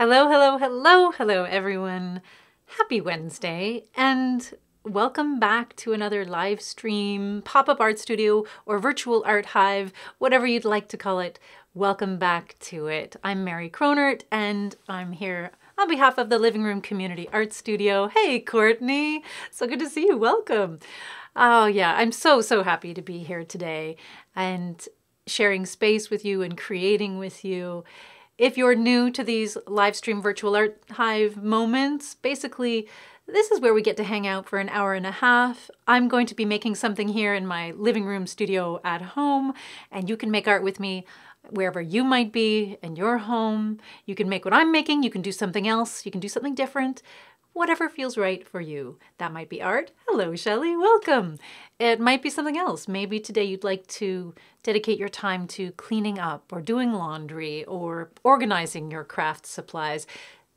Hello, hello, hello, hello, everyone. Happy Wednesday, and welcome back to another live stream, pop-up art studio, or virtual art hive, whatever you'd like to call it. Welcome back to it. I'm Mary Kronert, and I'm here on behalf of the Living Room Community Art Studio. Hey, Courtney. So good to see you. Welcome. Oh, yeah, I'm so happy to be here today and sharing space with you and creating with you. If you're new to these live stream virtual art hive moments, basically this is where we get to hang out for an hour and a half. I'm going to be making something here in my living room studio at home, and you can make art with me wherever you might be in your home. You can make what I'm making, you can do something else, you can do something different, whatever feels right for you. That might be art. Hello, Shelley, welcome. It might be something else. Maybe today you'd like to dedicate your time to cleaning up or doing laundry or organizing your craft supplies.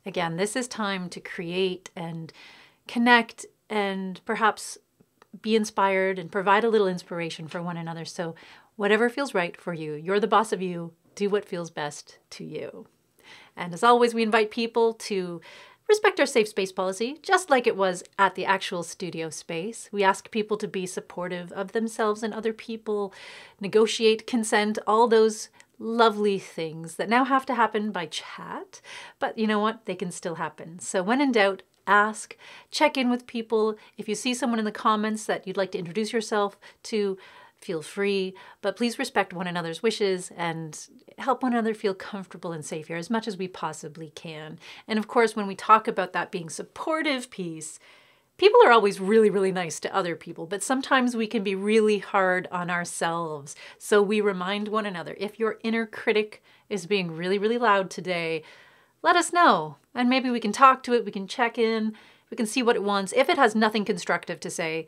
Again, this is time to create and connect and perhaps be inspired and provide a little inspiration for one another. So whatever feels right for you, you're the boss of you, do what feels best to you. And as always, we invite people to respect our safe space policy, just like it was at the actual studio space. We ask people to be supportive of themselves and other people, negotiate consent, all those lovely things that now have to happen by chat, but you know what? They can still happen. So when in doubt, ask, check in with people. If you see someone in the comments that you'd like to introduce yourself to, feel free, but please respect one another's wishes and help one another feel comfortable and safe here as much as we possibly can. And of course, when we talk about that being supportive piece, people are always really, really nice to other people, but sometimes we can be really hard on ourselves. So we remind one another, if your inner critic is being really, really loud today, let us know. And maybe we can talk to it, we can check in, we can see what it wants. If it has nothing constructive to say,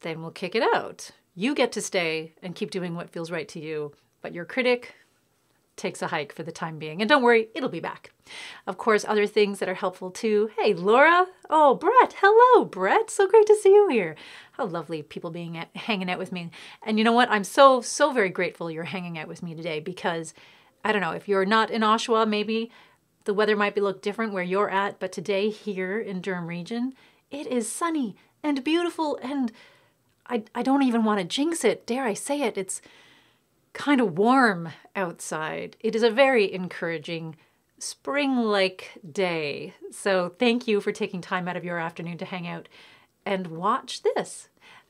then we'll kick it out. You get to stay and keep doing what feels right to you, but your critic takes a hike for the time being. And don't worry, it'll be back. Of course, other things that are helpful too. Hey, Laura. Oh, Brett. Hello, Brett. So great to see you here. How lovely people being hanging out with me. And you know what? I'm so very grateful you're hanging out with me today because, I don't know, if you're not in Oshawa, maybe the weather might look different where you're at, but today here in Durham region, it is sunny and beautiful and I don't even want to jinx it, dare I say it, it's kind of warm outside. It is a very encouraging spring-like day. So thank you for taking time out of your afternoon to hang out and watch this.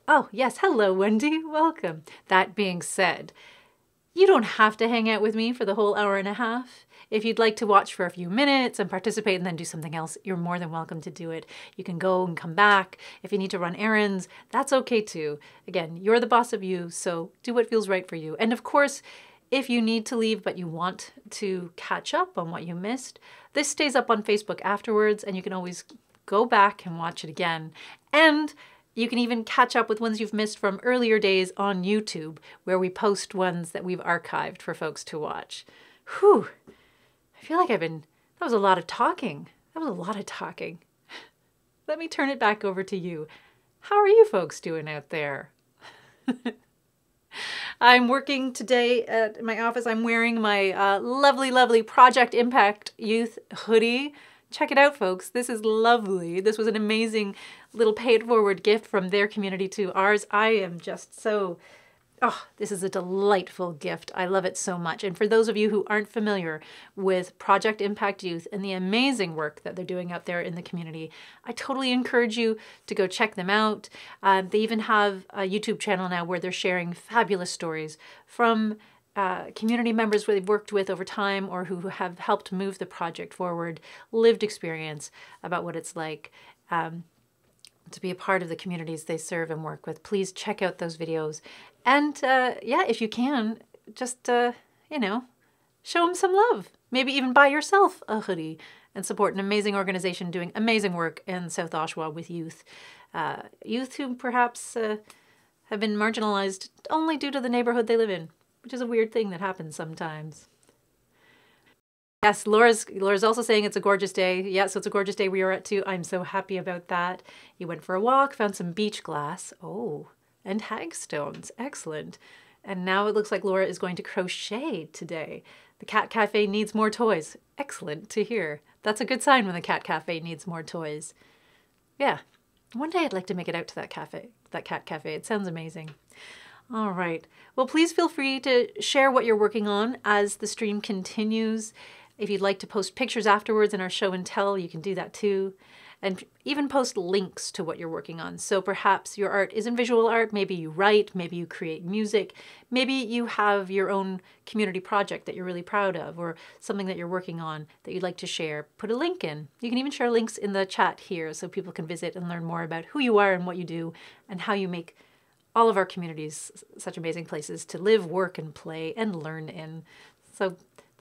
Oh yes, hello Wendy, welcome. That being said, you don't have to hang out with me for the whole hour and a half. If you'd like to watch for a few minutes and participate and then do something else, you're more than welcome to do it. You can go and come back. If you need to run errands, that's okay too. Again, you're the boss of you, so do what feels right for you. And of course, if you need to leave but you want to catch up on what you missed, this stays up on Facebook afterwards and you can always go back and watch it again. And you can even catch up with ones you've missed from earlier days on YouTube, where we post ones that we've archived for folks to watch. Whew. I feel like that was a lot of talking. That was a lot of talking. Let me turn it back over to you. How are you folks doing out there? I'm working today at my office. I'm wearing my lovely, lovely Project Impact Youth hoodie. Check it out, folks. This is lovely. This was an amazing little pay-it-forward gift from their community to ours. I am just so... Oh, this is a delightful gift. I love it so much. And for those of you who aren't familiar with Project Impact Youth and the amazing work that they're doing out there in the community, I totally encourage you to go check them out. They even have a YouTube channel now where they're sharing fabulous stories from community members who they've worked with over time or who have helped move the project forward, lived experience about what it's like to be a part of the communities they serve and work with. Please check out those videos. And yeah, if you can, just, you know, show them some love. Maybe even buy yourself a hoodie and support an amazing organization doing amazing work in South Oshawa with youth. Youth who perhaps have been marginalized only due to the neighborhood they live in, which is a weird thing that happens sometimes. Yes, Laura's also saying it's a gorgeous day. Yeah, so it's a gorgeous day we are at too. I'm so happy about that. You went for a walk, found some beach glass. Oh, and hagstones. Excellent. And now it looks like Laura is going to crochet today. The Cat Cafe needs more toys. Excellent to hear. That's a good sign when the Cat Cafe needs more toys. Yeah, one day I'd like to make it out to that cafe, that Cat Cafe. It sounds amazing. All right. Well, please feel free to share what you're working on as the stream continues. If you'd like to post pictures afterwards in our show and tell, you can do that too. And even post links to what you're working on. So perhaps your art isn't visual art, maybe you write, maybe you create music, maybe you have your own community project that you're really proud of or something that you're working on that you'd like to share, put a link in. You can even share links in the chat here so people can visit and learn more about who you are and what you do and how you make all of our communities such amazing places to live, work, and play and learn in. So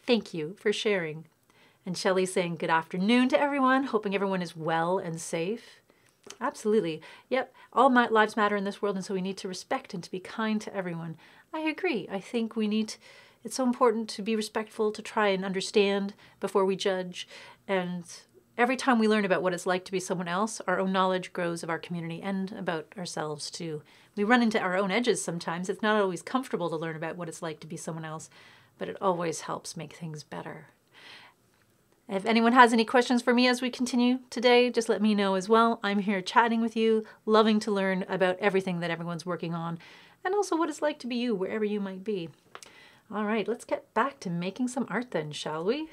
thank you for sharing. And Shelley's saying good afternoon to everyone, hoping everyone is well and safe. Absolutely. Yep, all lives matter in this world, and so we need to respect and to be kind to everyone. I agree. I think we need, it's so important to be respectful, to try and understand before we judge. And every time we learn about what it's like to be someone else, our own knowledge grows of our community and about ourselves too. We run into our own edges sometimes. It's not always comfortable to learn about what it's like to be someone else, but it always helps make things better. If anyone has any questions for me as we continue today, just let me know as well. I'm here chatting with you, loving to learn about everything that everyone's working on, and also what it's like to be you, wherever you might be. All right, let's get back to making some art then, shall we?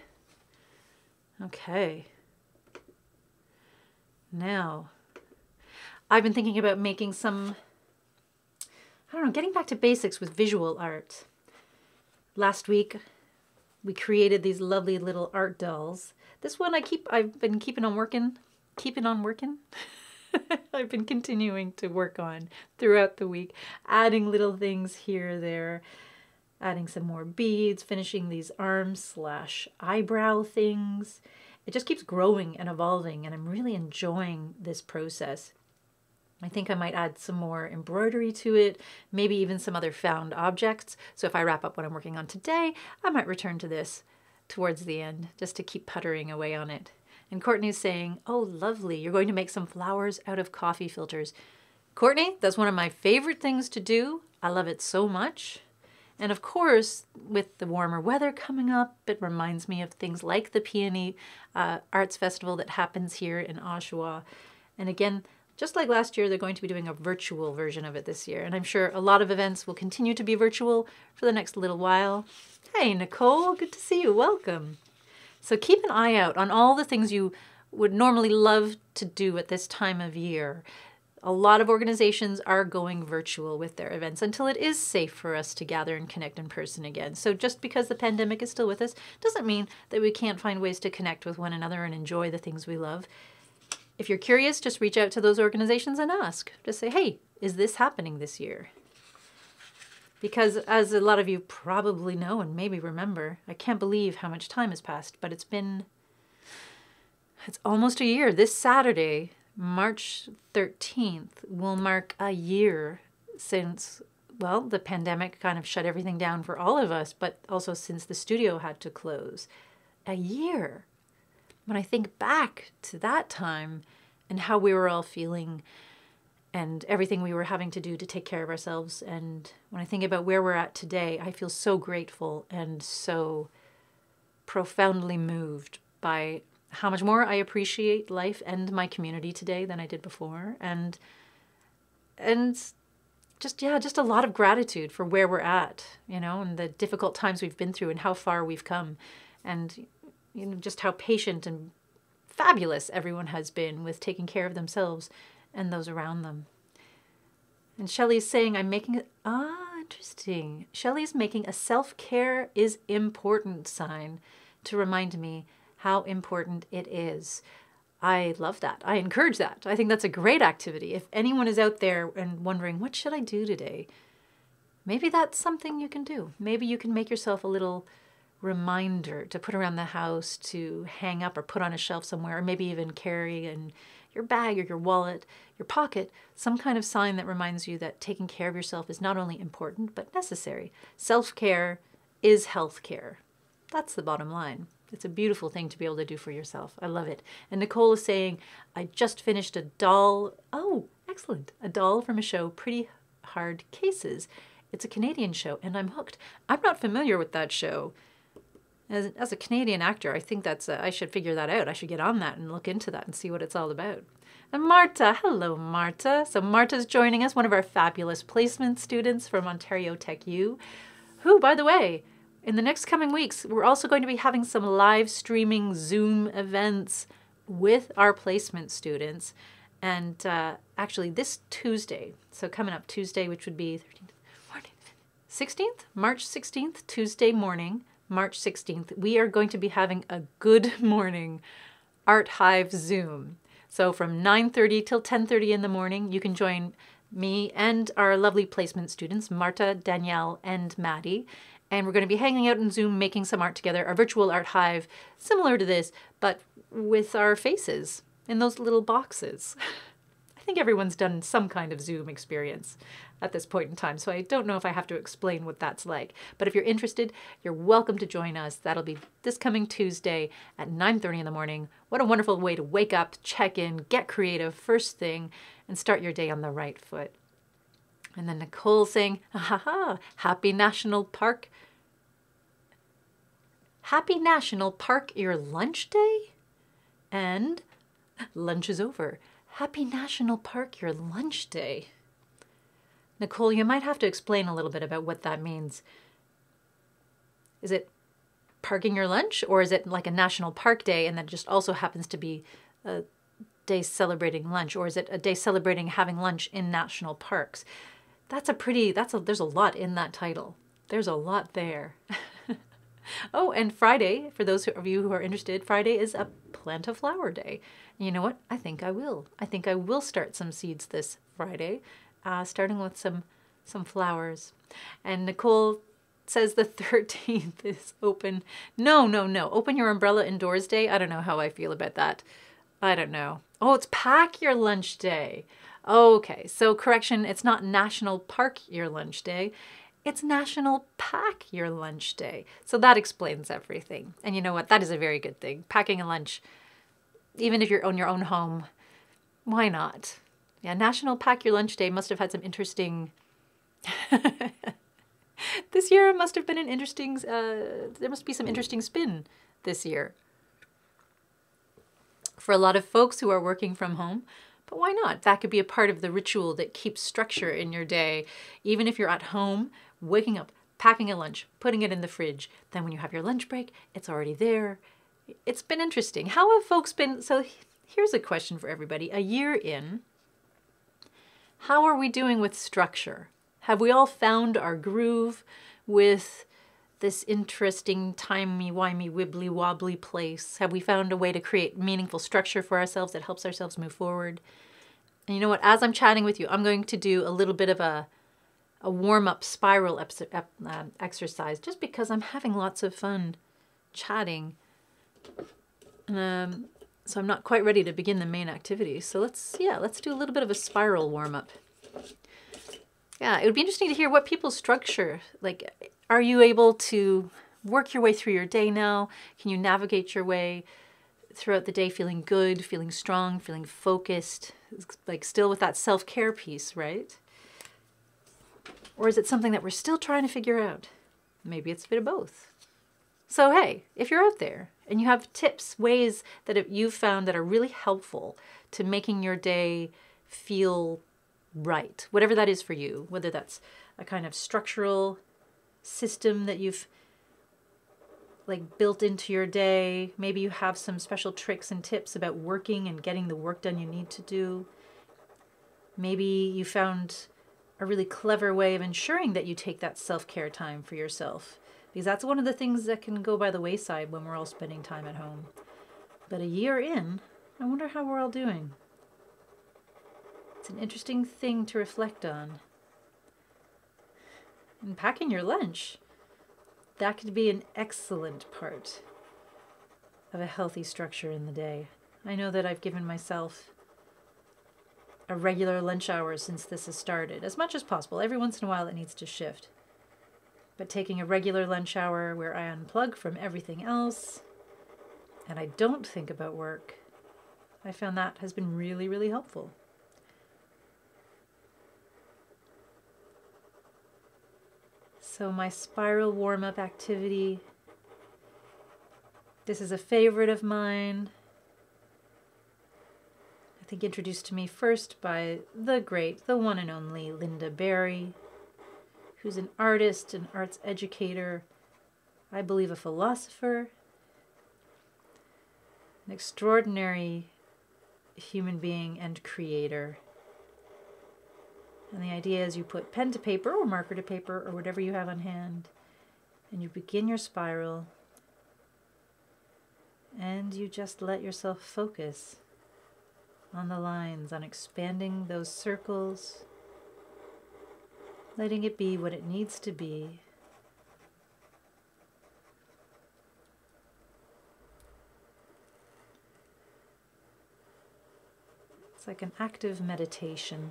Okay. Now, I've been thinking about making some, I don't know, getting back to basics with visual art. Last week, we created these lovely little art dolls. This one I've been keeping on working. I've been continuing to work on throughout the week, adding little things here, there, adding some more beads, finishing these arm/eyebrow things. It just keeps growing and evolving, and I'm really enjoying this process. I think I might add some more embroidery to it, maybe even some other found objects. So if I wrap up what I'm working on today, I might return to this towards the end just to keep puttering away on it. And Courtney's saying, oh, lovely, you're going to make some flowers out of coffee filters. Courtney, that's one of my favorite things to do. I love it so much. And of course, with the warmer weather coming up, it reminds me of things like the Peony Arts Festival that happens here in Oshawa. And again, just like last year, they're going to be doing a virtual version of it this year, and I'm sure a lot of events will continue to be virtual for the next little while. Hey, Nicole, good to see you. Welcome. So keep an eye out on all the things you would normally love to do at this time of year. A lot of organizations are going virtual with their events until it is safe for us to gather and connect in person again. So just because the pandemic is still with us doesn't mean that we can't find ways to connect with one another and enjoy the things we love. If you're curious, just reach out to those organizations and ask. Just say, hey, is this happening this year? Because as a lot of you probably know and maybe remember, I can't believe how much time has passed, but it's almost a year. This Saturday, March 13th, will mark a year since, well, the pandemic kind of shut everything down for all of us, but also since the studio had to close. A year. When I think back to that time and how we were all feeling and everything we were having to do to take care of ourselves, and when I think about where we're at today, I feel so grateful and so profoundly moved by how much more I appreciate life and my community today than I did before, and just a lot of gratitude for where we're at, you know, and the difficult times we've been through and how far we've come, and you know, just how patient and fabulous everyone has been with taking care of themselves and those around them. And Shelley's saying, I'm making it, interesting. Shelley's making a self-care is important sign to remind me how important it is. I love that. I encourage that. I think that's a great activity. If anyone is out there and wondering, what should I do today? Maybe that's something you can do. Maybe you can make yourself a little reminder to put around the house, to hang up or put on a shelf somewhere, or maybe even carry in your bag or your wallet, your pocket, some kind of sign that reminds you that taking care of yourself is not only important, but necessary. Self-care is health care. That's the bottom line. It's a beautiful thing to be able to do for yourself. I love it. And Nicole is saying, I just finished a doll. Oh, excellent. A doll from a show, Pretty Hard Cases. It's a Canadian show, and I'm hooked. I'm not familiar with that show. As a Canadian actor, I think that's, I should figure that out. I should get on that and look into that and see what it's all about. And Marta, hello Marta. So Marta's joining us, one of our fabulous placement students from Ontario Tech U, who, by the way, in the next coming weeks, we're also going to be having some live streaming Zoom events with our placement students. And actually this Tuesday, so coming up Tuesday, which would be 16th, March 16th, Tuesday morning, March 16th, we are going to be having a Good Morning Art Hive Zoom. So from 9:30 till 10:30 in the morning, you can join me and our lovely placement students, Marta, Danielle, and Maddie. And we're going to be hanging out in Zoom, making some art together, our virtual art hive, similar to this, but with our faces in those little boxes. I think everyone's done some kind of Zoom experience at this point in time, so I don't know if I have to explain what that's like. But if you're interested, you're welcome to join us. That'll be this coming Tuesday at 9:30 in the morning. What a wonderful way to wake up, check in, get creative first thing, and start your day on the right foot. And then Nicole saying, happy National Park. Happy National Park your lunch day? And lunch is over. Happy National Park your lunch day. Nicole, you might have to explain a little bit about what that means. Is it parking your lunch, or is it like a national park day and that just also happens to be a day celebrating lunch, or is it a day celebrating having lunch in national parks? That's a pretty, there's a lot in that title. There's a lot there. Oh, and Friday, for those of you who are interested, Friday is a plant a flower day. You know what? I think I will. I think I will start some seeds this Friday, starting with some flowers. And Nicole says the 13th is open. No, no, no. Open your umbrella indoors day. I don't know how I feel about that. I don't know. Oh, it's pack your lunch day. Okay, so correction, it's not National Park your lunch day. It's National Pack Your Lunch Day. So that explains everything. And you know what? That is a very good thing. Packing a lunch, even if you're on your own home, why not? Yeah, National Pack Your Lunch Day must have had some interesting... This year must have been an interesting... there must be some interesting spin this year for a lot of folks who are working from home. But why not? That could be a part of the ritual that keeps structure in your day, even if you're at home. Waking up, packing a lunch, putting it in the fridge. Then when you have your lunch break, it's already there. It's been interesting. How have folks been? So here's a question for everybody. A year in, how are we doing with structure? Have we all found our groove with this interesting timey-wimey, wibbly-wobbly place? Have we found a way to create meaningful structure for ourselves that helps ourselves move forward? And you know what? As I'm chatting with you, I'm going to do a little bit of a warm-up spiral exercise, just because I'm having lots of fun chatting. So I'm not quite ready to begin the main activity. So let's do a little bit of a spiral warm-up. Yeah, it would be interesting to hear what people's structure, like, are you able to work your way through your day now? Can you navigate your way throughout the day feeling good, feeling strong, feeling focused, like still with that self-care piece, right? Or is it something that we're still trying to figure out? Maybe it's a bit of both. So hey, if you're out there and you have tips, ways that you've found that are really helpful to making your day feel right, whatever that is for you, whether that's a kind of structural system that you've like built into your day, maybe you have some special tricks and tips about working and getting the work done you need to do. Maybe you found a really clever way of ensuring that you take that self-care time for yourself, because that's one of the things that can go by the wayside when we're all spending time at home. But a year in, I wonder how we're all doing. It's an interesting thing to reflect on. And packing your lunch, that could be an excellent part of a healthy structure in the day. I know that I've given myself a regular lunch hour since this has started, as much as possible. Every once in a while it needs to shift. But taking a regular lunch hour where I unplug from everything else and I don't think about work, I found that has been really, really helpful. So my spiral warm-up activity This is a favorite of mine. I think introduced to me first by the great, the one and only Lynda Barry, who's an artist, an arts educator, I believe a philosopher, an extraordinary human being and creator. And the idea is you put pen to paper or marker to paper or whatever you have on hand, and you begin your spiral, and you just let yourself focus on the lines, on expanding those circles, letting it be what it needs to be. It's like an active meditation.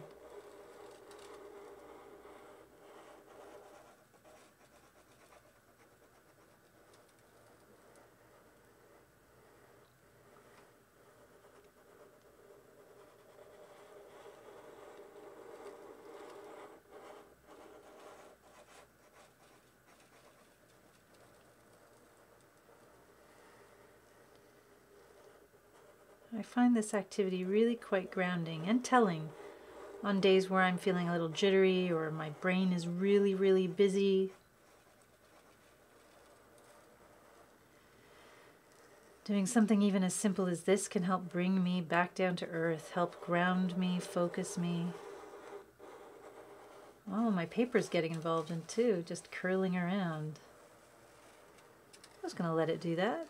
I find this activity really quite grounding and telling on days where I'm feeling a little jittery or my brain is really, really busy. Doing something even as simple as this can help bring me back down to earth, help ground me, focus me. Oh, my paper's getting involved in too, just curling around. I was going to let it do that.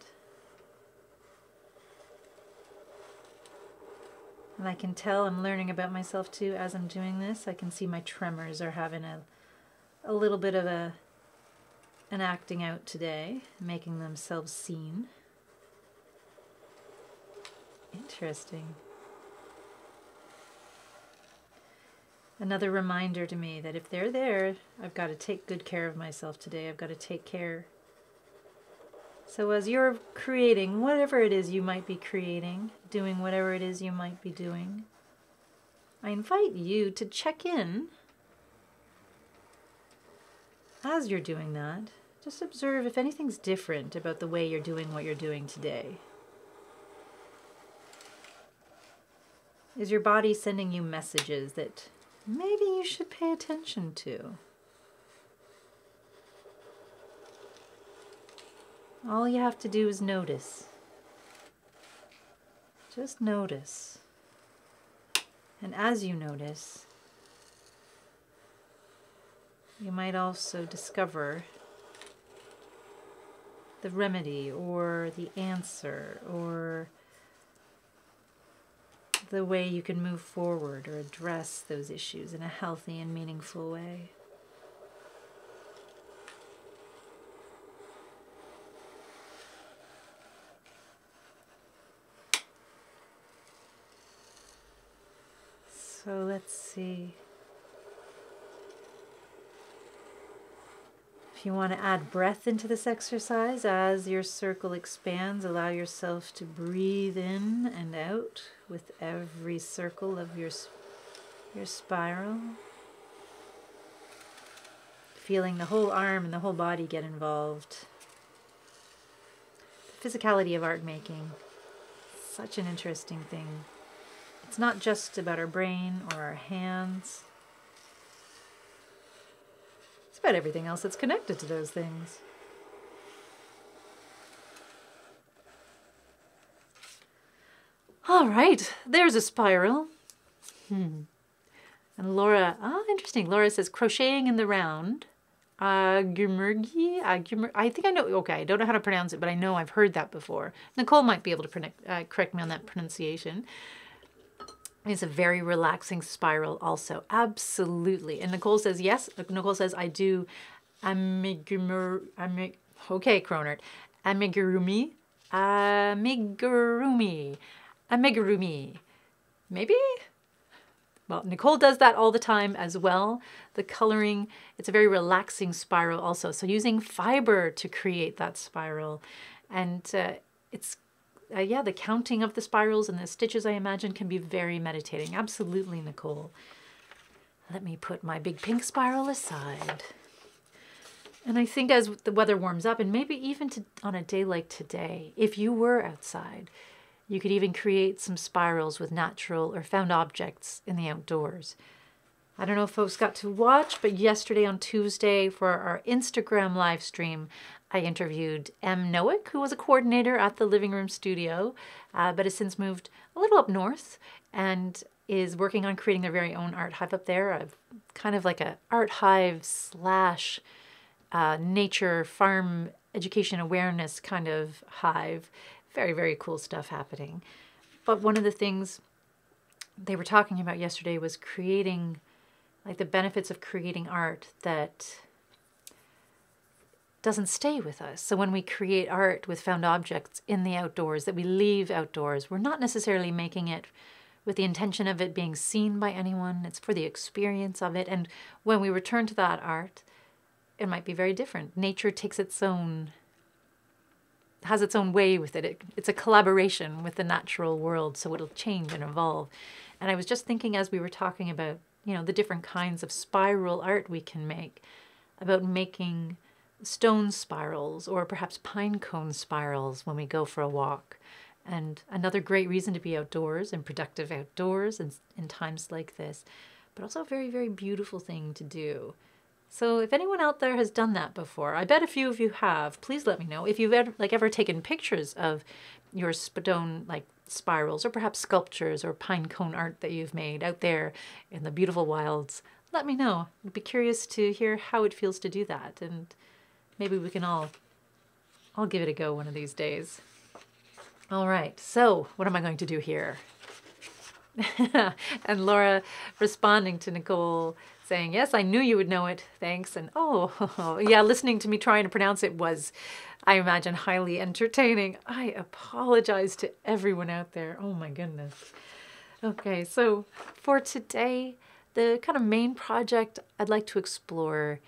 And I can tell I'm learning about myself too as I'm doing this. I can see my tremors are having a little bit of an acting out today, making themselves seen. Interesting. Another reminder to me that if they're there, I've got to take good care of myself today. I've got to take care. So as you're creating whatever it is you might be creating, doing whatever it is you might be doing, I invite you to check in as you're doing that. Just observe if anything's different about the way you're doing what you're doing today. Is your body sending you messages that maybe you should pay attention to? All you have to do is notice. Just notice. And as you notice, you might also discover the remedy or the answer or the way you can move forward or address those issues in a healthy and meaningful way. So let's see. If you want to add breath into this exercise, as your circle expands, allow yourself to breathe in and out with every circle of your spiral. Feeling the whole arm and the whole body get involved. The physicality of art making, such an interesting thing. It's not just about our brain or our hands. It's about everything else that's connected to those things. All right, there's a spiral. And Laura, interesting. Laura says, crocheting in the round. I think I know, okay, I don't know how to pronounce it, but I know I've heard that before. Nicole might be able to correct me on that pronunciation. It's a very relaxing spiral also. Absolutely. And Nicole says, yes. Nicole says, I do amigurumi. Okay, Cronert. Amigurumi. Maybe? Well, Nicole does that all the time as well. The coloring, it's a very relaxing spiral also. So using fiber to create that spiral. And yeah, the counting of the spirals and the stitches, I imagine, can be very meditating. Absolutely, Nicole. Let me put my big pink spiral aside. And I think as the weather warms up, and maybe even on a day like today, if you were outside, you could even create some spirals with natural or found objects in the outdoors. I don't know if folks got to watch, but yesterday on Tuesday for our Instagram live stream, I interviewed M. Nowick, who was a coordinator at the Living Room Studio, but has since moved a little up north and is working on creating their very own art hive up there, kind of like an art hive slash nature farm education awareness kind of hive. Very, very cool stuff happening. But one of the things they were talking about yesterday was creating, like, the benefits of creating art that doesn't stay with us. So when we create art with found objects in the outdoors, that we leave outdoors, we're not necessarily making it with the intention of it being seen by anyone. It's for the experience of it. And when we return to that art, it might be very different. Nature takes its own, has its own way with it. It's a collaboration with the natural world, so it'll change and evolve. And I was just thinking as we were talking about, you know, the different kinds of spiral art we can make, about making stone spirals or perhaps pine cone spirals when we go for a walk. And another great reason to be outdoors and productive outdoors in times like this, but also a very, very beautiful thing to do. So if anyone out there has done that before, I bet a few of you have, please let me know. If you've ever taken pictures of your stone spirals or perhaps sculptures or pine cone art that you've made out there in the beautiful wilds, let me know. I'd be curious to hear how it feels to do that, and maybe we can all give it a go one of these days. All right, so what am I going to do here? And Laura responding to Nicole saying, yes, I knew you would know it, thanks. And oh, yeah, listening to me trying to pronounce it was, I imagine, highly entertaining. I apologize to everyone out there. Oh my goodness. Okay, so for today, the kind of main project I'd like to explore,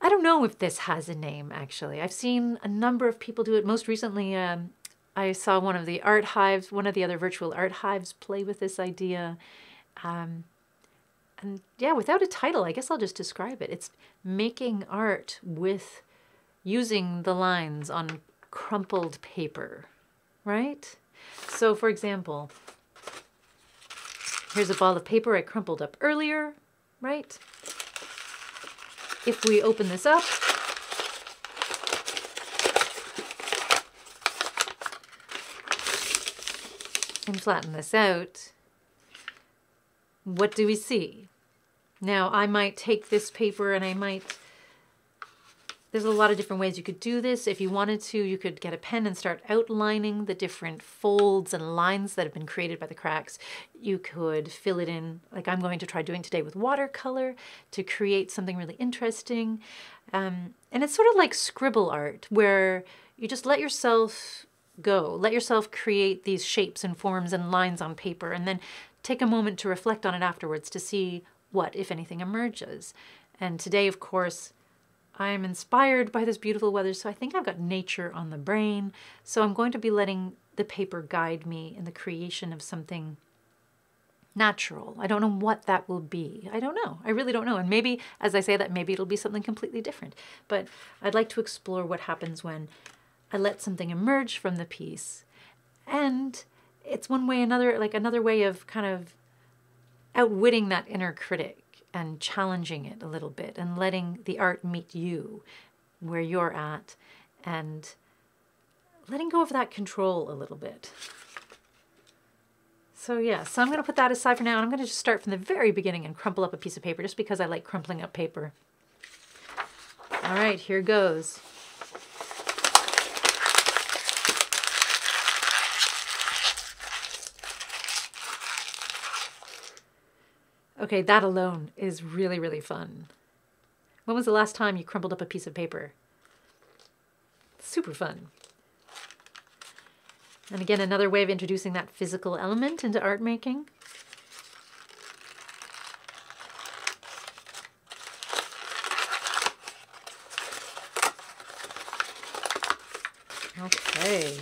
I don't know if this has a name, actually. I've seen a number of people do it. Most recently, I saw one of the art hives, one of the other virtual art hives, play with this idea. And yeah, without a title, I guess I'll just describe it. It's making art with using the lines on crumpled paper, right? So for example, here's a ball of paper I crumpled up earlier, right? If we open this up, and flatten this out, what do we see? Now, I might take this paper and I might, there's a lot of different ways you could do this. If you wanted to, you could get a pen and start outlining the different folds and lines that have been created by the cracks. You could fill it in, like I'm going to try doing today, with watercolor to create something really interesting. And it's sort of like scribble art, where you just let yourself go. Let yourself create these shapes and forms and lines on paper, and then take a moment to reflect on it afterwards to see what, if anything, emerges. And today, of course, I'm inspired by this beautiful weather, so I think I've got nature on the brain. So I'm going to be letting the paper guide me in the creation of something natural. I don't know what that will be. I don't know. I really don't know. And maybe, as I say that, maybe it'll be something completely different. But I'd like to explore what happens when I let something emerge from the piece. And it's one way, another way of kind of outwitting that inner critic and challenging it a little bit and letting the art meet you where you're at and letting go of that control a little bit. So yeah, so I'm going to put that aside for now, and I'm going to just start from the very beginning and crumple up a piece of paper just because I like crumpling up paper. All right, here goes. Okay, that alone is really, really fun. When was the last time you crumpled up a piece of paper? Super fun. And again, another way of introducing that physical element into art making. Okay.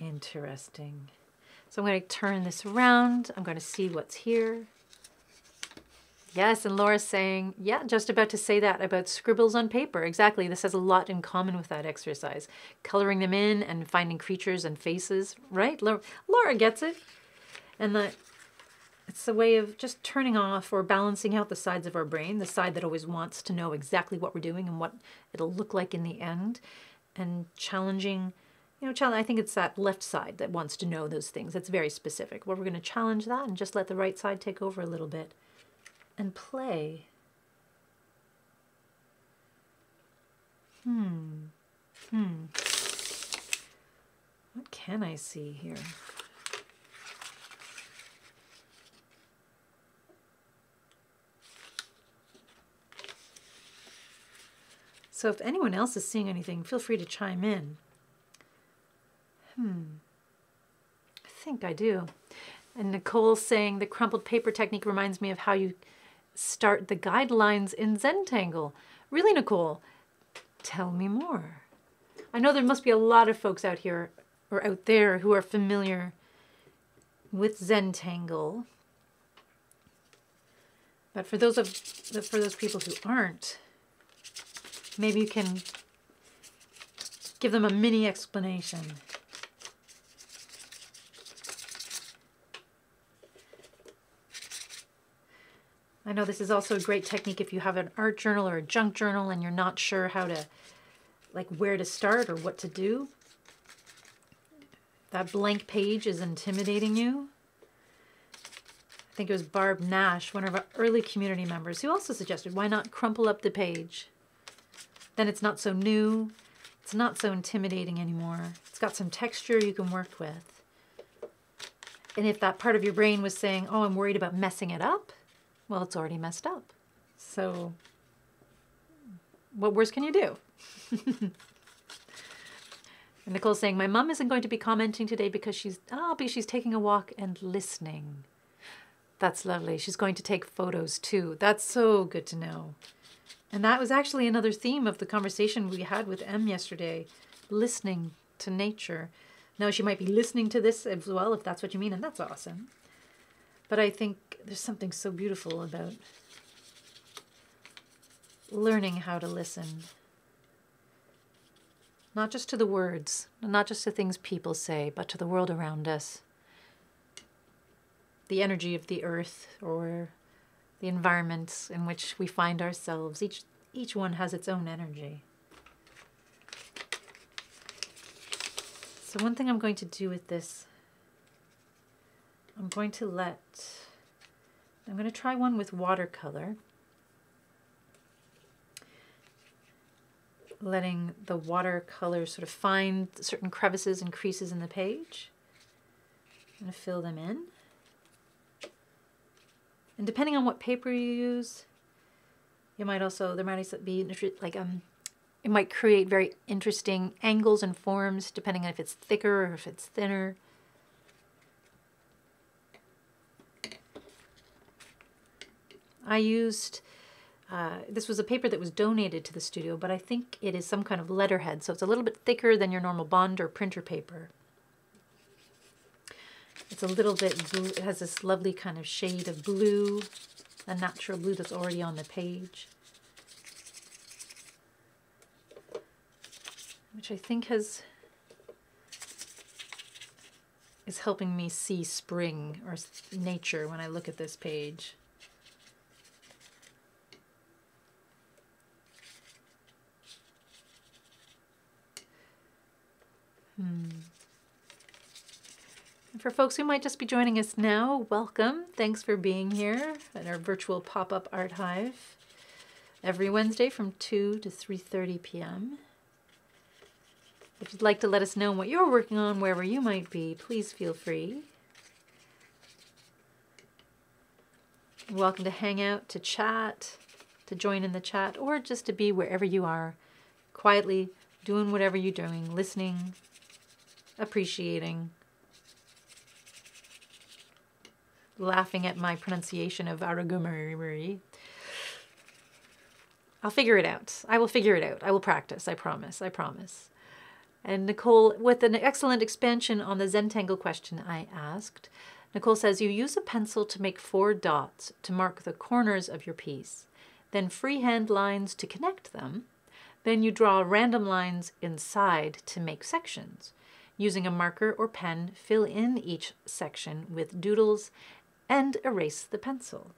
Interesting. So I'm going to turn this around. I'm going to see what's here. Yes, and Laura's saying, yeah, just about to say that about scribbles on paper. Exactly, this has a lot in common with that exercise. Coloring them in and finding creatures and faces, right? Laura gets it. And it's a way of just turning off or balancing out the sides of our brain, the side that always wants to know exactly what we're doing and what it'll look like in the end, and challenging, you know, I think it's that left side that wants to know those things. That's very specific. Well, we're going to challenge that and just let the right side take over a little bit. And play. What can I see here? So if anyone else is seeing anything, feel free to chime in. I think I do. And Nicole's saying the crumpled paper technique reminds me of how you start the guidelines in Zentangle. Really, Nicole? Tell me more. I know there must be a lot of folks out here or out there who are familiar with Zentangle. But for those people who aren't, maybe you can give them a mini explanation. I know this is also a great technique if you have an art journal or a junk journal and you're not sure how to, like, where to start or what to do. That blank page is intimidating you. I think it was Barb Nash, one of our early community members, who also suggested, why not crumple up the page? Then it's not so new. It's not so intimidating anymore. It's got some texture you can work with. And if that part of your brain was saying, oh, I'm worried about messing it up, well, it's already messed up. So what worse can you do? And Nicole's saying, my mom isn't going to be commenting today because she's taking a walk and listening. That's lovely. She's going to take photos too. That's so good to know. And that was actually another theme of the conversation we had with Em yesterday, listening to nature. Now she might be listening to this as well, if that's what you mean, and that's awesome. But I think there's something so beautiful about learning how to listen. Not just to the words, not just to things people say, but to the world around us. The energy of the earth or the environments in which we find ourselves. Each one has its own energy. So one thing I'm going to do with this, I'm going to try one with watercolor, letting the watercolor sort of find certain crevices and creases in the page. I'm going to fill them in. And depending on what paper you use, you might also, there might also be, like, it might create very interesting angles and forms, depending on if it's thicker or if it's thinner. I used, this was a paper that was donated to the studio, but I think it is some kind of letterhead, so it's a little bit thicker than your normal bond or printer paper. It's a little bit blue, it has this lovely kind of shade of blue, a natural blue that's already on the page, which I think is helping me see spring or nature when I look at this page. And for folks who might just be joining us now, welcome. Thanks for being here at our virtual pop-up art hive every Wednesday from 2 to 3:30 p.m. If you'd like to let us know what you're working on wherever you might be, please feel free. You're welcome to hang out, to chat, to join in the chat, or just to be wherever you are, quietly doing whatever you're doing, listening, appreciating, laughing at my pronunciation of arugumari. I'll figure it out. I will figure it out. I will practice. I promise. I promise. And Nicole, with an excellent expansion on the Zentangle question I asked, Nicole says, you use a pencil to make 4 dots to mark the corners of your piece, then freehand lines to connect them, then you draw random lines inside to make sections. Using a marker or pen, fill in each section with doodles and erase the pencil.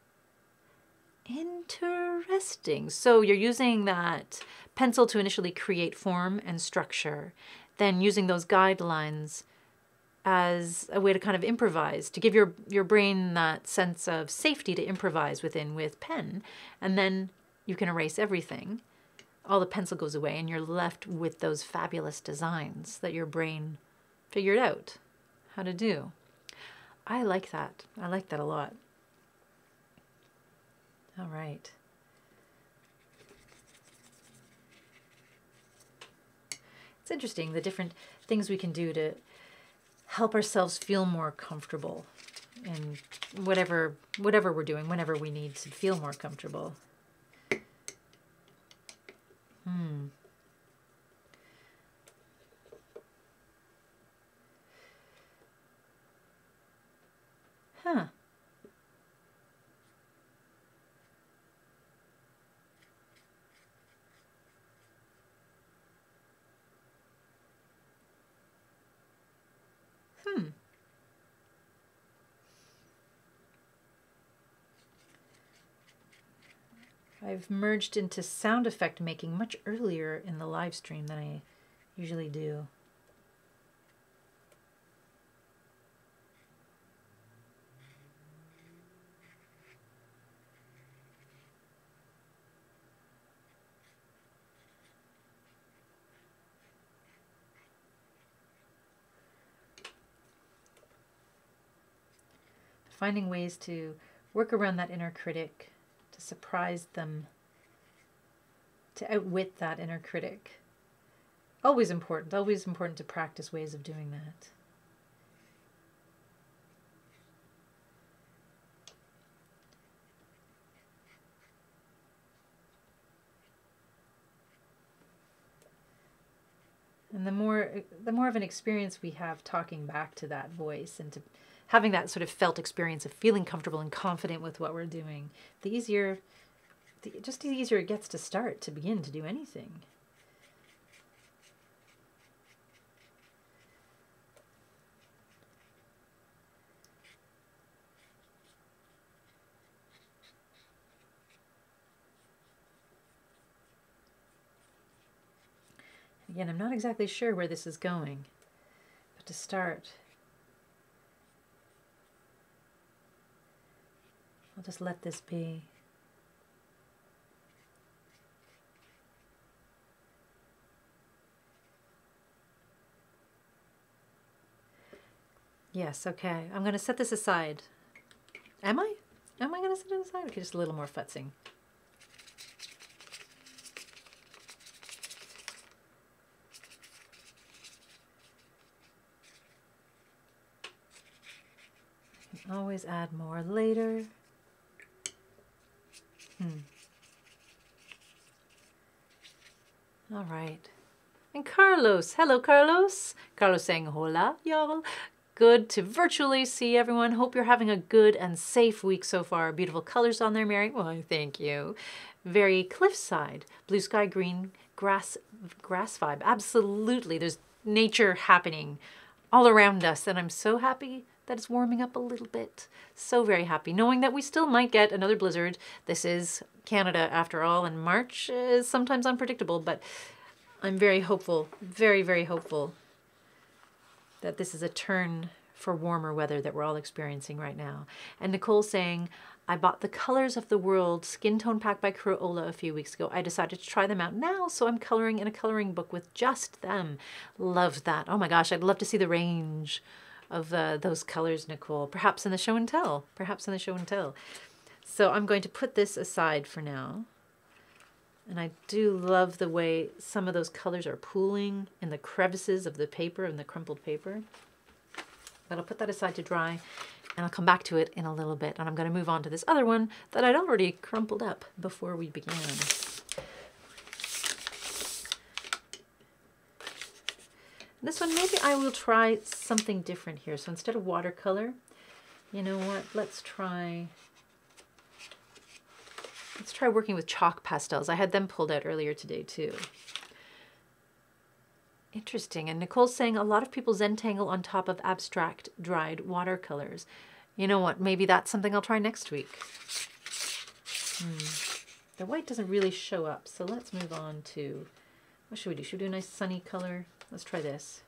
Interesting. So you're using that pencil to initially create form and structure, then using those guidelines as a way to kind of improvise, to give your brain that sense of safety to improvise within with pen. And then you can erase everything. All the pencil goes away and you're left with those fabulous designs that your brain figured out how to do. I like that. I like that a lot. All right. It's interesting the different things we can do to help ourselves feel more comfortable in whatever we're doing, whenever we need to feel more comfortable. I've merged into sound effect making much earlier in the live stream than I usually do. Finding ways to work around that inner critic, to surprise them, to outwit that inner critic. Always important to practice ways of doing that. And the more of an experience we have talking back to that voice and to having that sort of felt experience of feeling comfortable and confident with what we're doing, the easier it gets to start, to begin to do anything. Again, I'm not exactly sure where this is going, but to start, I'll just let this be. Yes, okay. I'm going to set this aside. Am I? Am I going to set it aside? Okay, just a little more futzing. I can always add more later. All right. And Carlos. Hello, Carlos. Carlos saying hola, y'all. Good to virtually see everyone. Hope you're having a good and safe week so far. Beautiful colors on there, Mary. Well, thank you. Very cliffside. Blue sky, green, grass vibe. Absolutely. There's nature happening all around us, and I'm so happy that it's warming up a little bit. So very happy, knowing that we still might get another blizzard. This is Canada after all, and March is sometimes unpredictable, but I'm very hopeful, very, very hopeful that this is a turn for warmer weather that we're all experiencing right now. And Nicole's saying, I bought the Colors of the World Skin Tone Pack by Crayola a few weeks ago. I decided to try them out now, so I'm coloring in a coloring book with just them. Love that. Oh my gosh, I'd love to see the range of those colors, Nicole. Perhaps in the show and tell. Perhaps in the show and tell. So I'm going to put this aside for now. And I do love the way some of those colors are pooling in the crevices of the paper and the crumpled paper. But I'll put that aside to dry, and I'll come back to it in a little bit. And I'm going to move on to this other one that I'd already crumpled up before we began. This one, maybe I will try something different here. So instead of watercolor, you know what, let's try working with chalk pastels. I had them pulled out earlier today too. Interesting. And Nicole's saying a lot of people Zentangle on top of abstract dried watercolors. You know what, maybe that's something I'll try next week. The white doesn't really show up, so let's move on to, what should we do? Should we do a nice sunny color? Let's try this.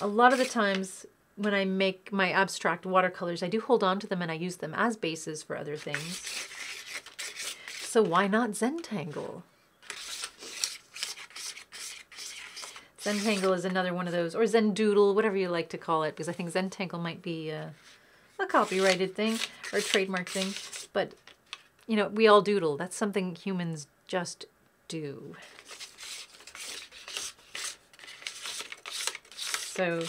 A lot of the times when I make my abstract watercolors, I do hold on to them and I use them as bases for other things. So why not Zentangle? Zentangle is another one of those, or Zendoodle, whatever you like to call it, because I think Zentangle might be a copyrighted thing or a trademark thing. But, you know, we all doodle. That's something humans just do. So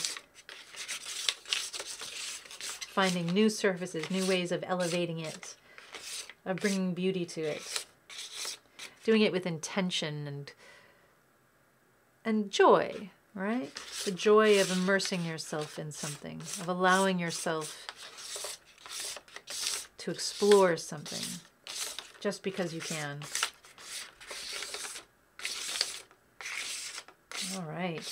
finding new surfaces, new ways of elevating it, of bringing beauty to it, doing it with intention and joy, right? The joy of immersing yourself in something, of allowing yourself to explore something just because you can. All right.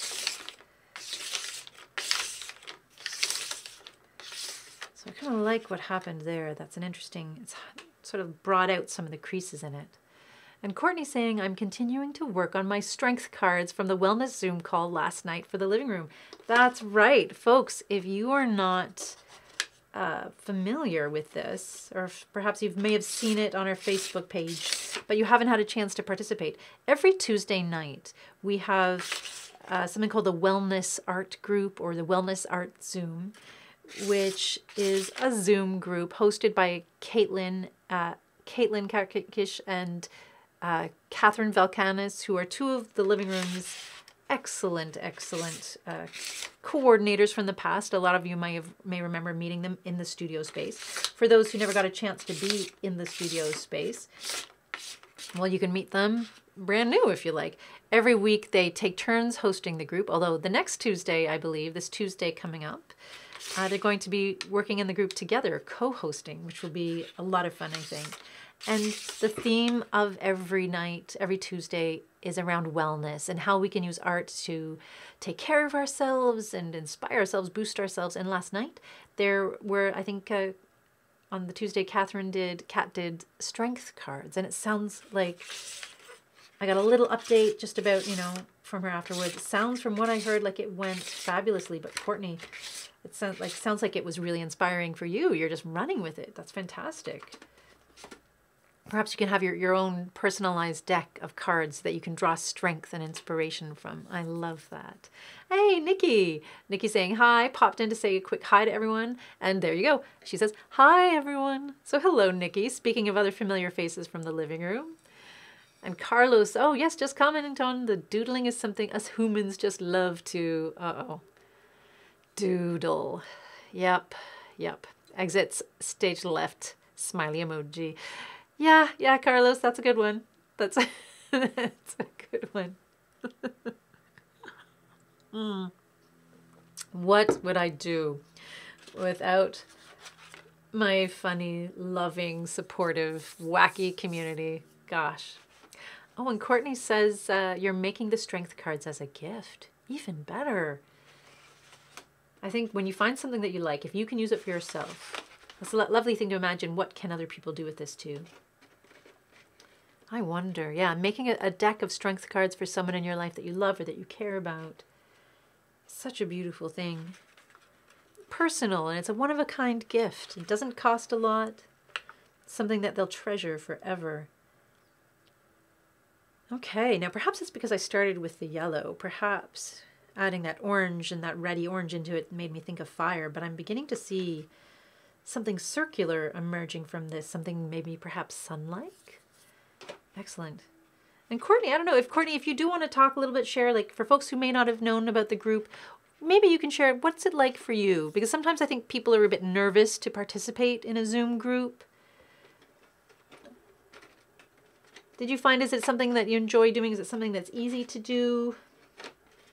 So I kind of like what happened there. That's an interesting, it's sort of brought out some of the creases in it. And Courtney's saying, I'm continuing to work on my strength cards from the wellness Zoom call last night for the living room. That's right, folks. If you are not familiar with this, or perhaps you may have seen it on our Facebook page, but you haven't had a chance to participate, every Tuesday night we have something called the Wellness Art Group or the Wellness Art Zoom, which is a Zoom group hosted by Caitlin Kakish and Catherine Valcanis, who are two of the Living Room's excellent coordinators from the past. A lot of you may remember meeting them in the studio space. For those who never got a chance to be in the studio space, well, you can meet them brand new if you like. Every week they take turns hosting the group, although the next Tuesday, I believe, this Tuesday coming up, they're going to be working in the group together, co-hosting, which will be a lot of fun, I think. And the theme of every night, every Tuesday, is around wellness and how we can use art to take care of ourselves and inspire ourselves, boost ourselves. And last night, there were, I think, on the Tuesday, Kat did strength cards. And it sounds like I got a little update just about, you know, from her afterwards. It sounds, from what I heard, like it went fabulously. But Courtney, it sounds like it was really inspiring for you. You're just running with it. That's fantastic. Perhaps you can have your own personalized deck of cards that you can draw strength and inspiration from. I love that. Hey, Nikki. Nikki's saying hi. Popped in to say a quick hi to everyone. And there you go. She says, hi, everyone. So hello, Nikki. Speaking of other familiar faces from the living room. And Carlos, oh, yes, just commenting on the doodling is something us humans just love to, doodle. Yep. Exits stage left. Smiley emoji. Yeah, Carlos, that's a good one. That's a good one. What would I do without my funny, loving, supportive, wacky community? Gosh. Oh, and Courtney says you're making the strength cards as a gift. Even better. I think when you find something that you like, if you can use it for yourself, it's a lovely thing to imagine what can other people do with this too. I wonder, yeah, making a deck of strength cards for someone in your life that you love or that you care about. Such a beautiful thing. Personal, and it's a one-of-a-kind gift. It doesn't cost a lot. It's something that they'll treasure forever. Okay, now perhaps it's because I started with the yellow, perhaps. Adding that orange and that reddy orange into it made me think of fire, but I'm beginning to see something circular emerging from this, something maybe perhaps sun-like. Excellent. And Courtney, I don't know, if you do want to talk a little bit, share, like for folks who may not have known about the group, maybe you can share what's it like for you? Because sometimes I think people are a bit nervous to participate in a Zoom group. Did you find, is it something that you enjoy doing? Is it something that's easy to do?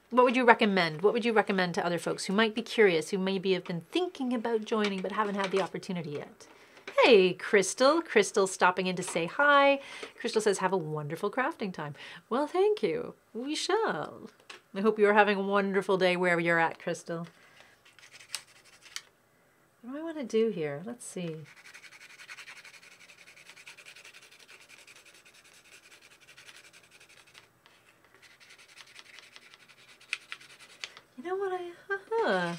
What would you recommend? What would you recommend to other folks who might be curious, who maybe have been thinking about joining but haven't had the opportunity yet? Hey, Crystal. Crystal's stopping in to say hi. Crystal says, have a wonderful crafting time. Well, thank you. We shall. I hope you're having a wonderful day wherever you're at, Crystal. What do I want to do here? Let's see. You know what I...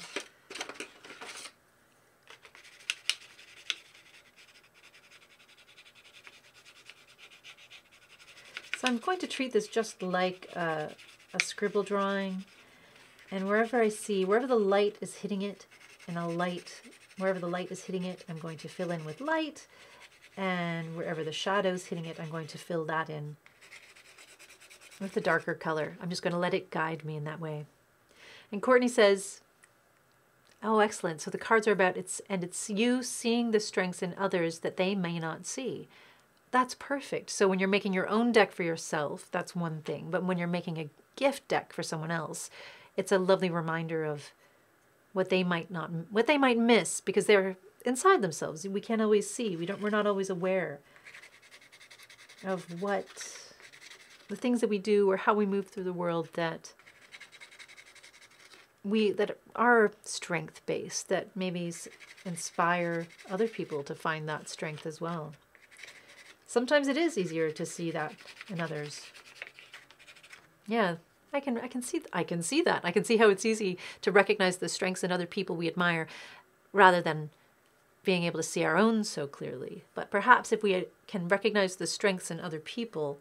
So I'm going to treat this just like a scribble drawing. And wherever I see, wherever the light is hitting it, and I'll light, wherever the light is hitting it, I'm going to fill in with light. And wherever the shadow's hitting it, I'm going to fill that in with a darker color. I'm just going to let it guide me in that way. And Courtney says, oh, excellent. So the cards are about it's you seeing the strengths in others that they may not see. That's perfect. So when you're making your own deck for yourself, that's one thing. But when you're making a gift deck for someone else, it's a lovely reminder of what they might miss because they're inside themselves. We can't always see. We're not always aware of what the things that we do or how we move through the world that are strength-based, that maybe inspire other people to find that strength as well. Sometimes it is easier to see that in others. Yeah, I can see that. I can see how it's easy to recognize the strengths in other people we admire rather than being able to see our own so clearly. But perhaps if we can recognize the strengths in other people,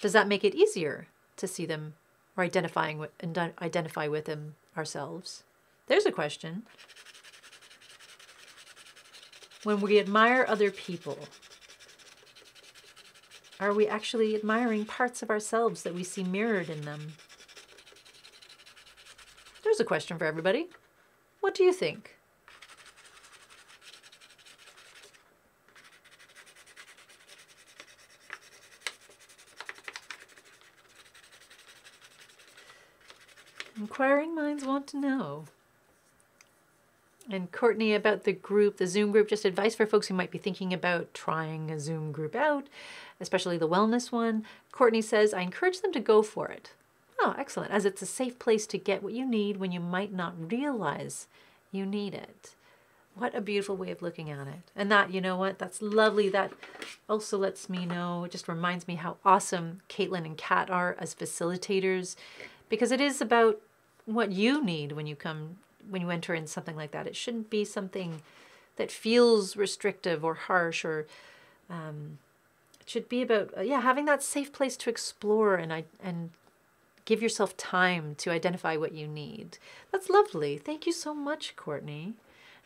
does that make it easier to see them or identify with them ourselves? There's a question. When we admire other people, are we actually admiring parts of ourselves that we see mirrored in them? There's a question for everybody. What do you think? Inquiring minds want to know. And Courtney, about the group, the Zoom group, just advice for folks who might be thinking about trying a Zoom group out, especially the wellness one. Courtney says, I encourage them to go for it. Oh, excellent. As it's a safe place to get what you need when you might not realize you need it. What a beautiful way of looking at it. And that, you know what, that's lovely. That also lets me know, it just reminds me how awesome Caitlin and Kat are as facilitators, because it is about what you need when you enter in something like that. It shouldn't be something that feels restrictive or harsh, or it should be about having that safe place to explore and give yourself time to identify what you need. That's lovely. Thank you so much, Courtney.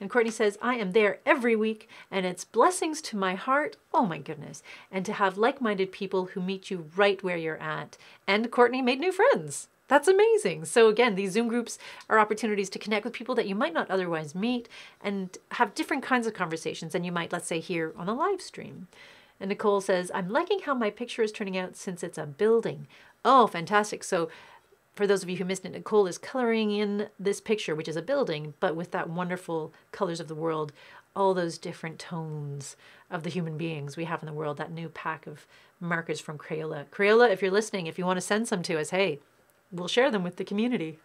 And Courtney says, I am there every week, and it's blessings to my heart. Oh my goodness. And to have like-minded people who meet you right where you're at. And Courtney made new friends. That's amazing. So again, these Zoom groups are opportunities to connect with people that you might not otherwise meet and have different kinds of conversations than you might, let's say, here on a live stream. And Nicole says, I'm liking how my picture is turning out since it's a building. Oh, fantastic. So for those of you who missed it, Nicole is coloring in this picture, which is a building, but with that wonderful colors of the world, all those different tones of the human beings we have in the world, that new pack of markers from Crayola. Crayola, if you're listening, if you want to send some to us, hey, we'll share them with the community.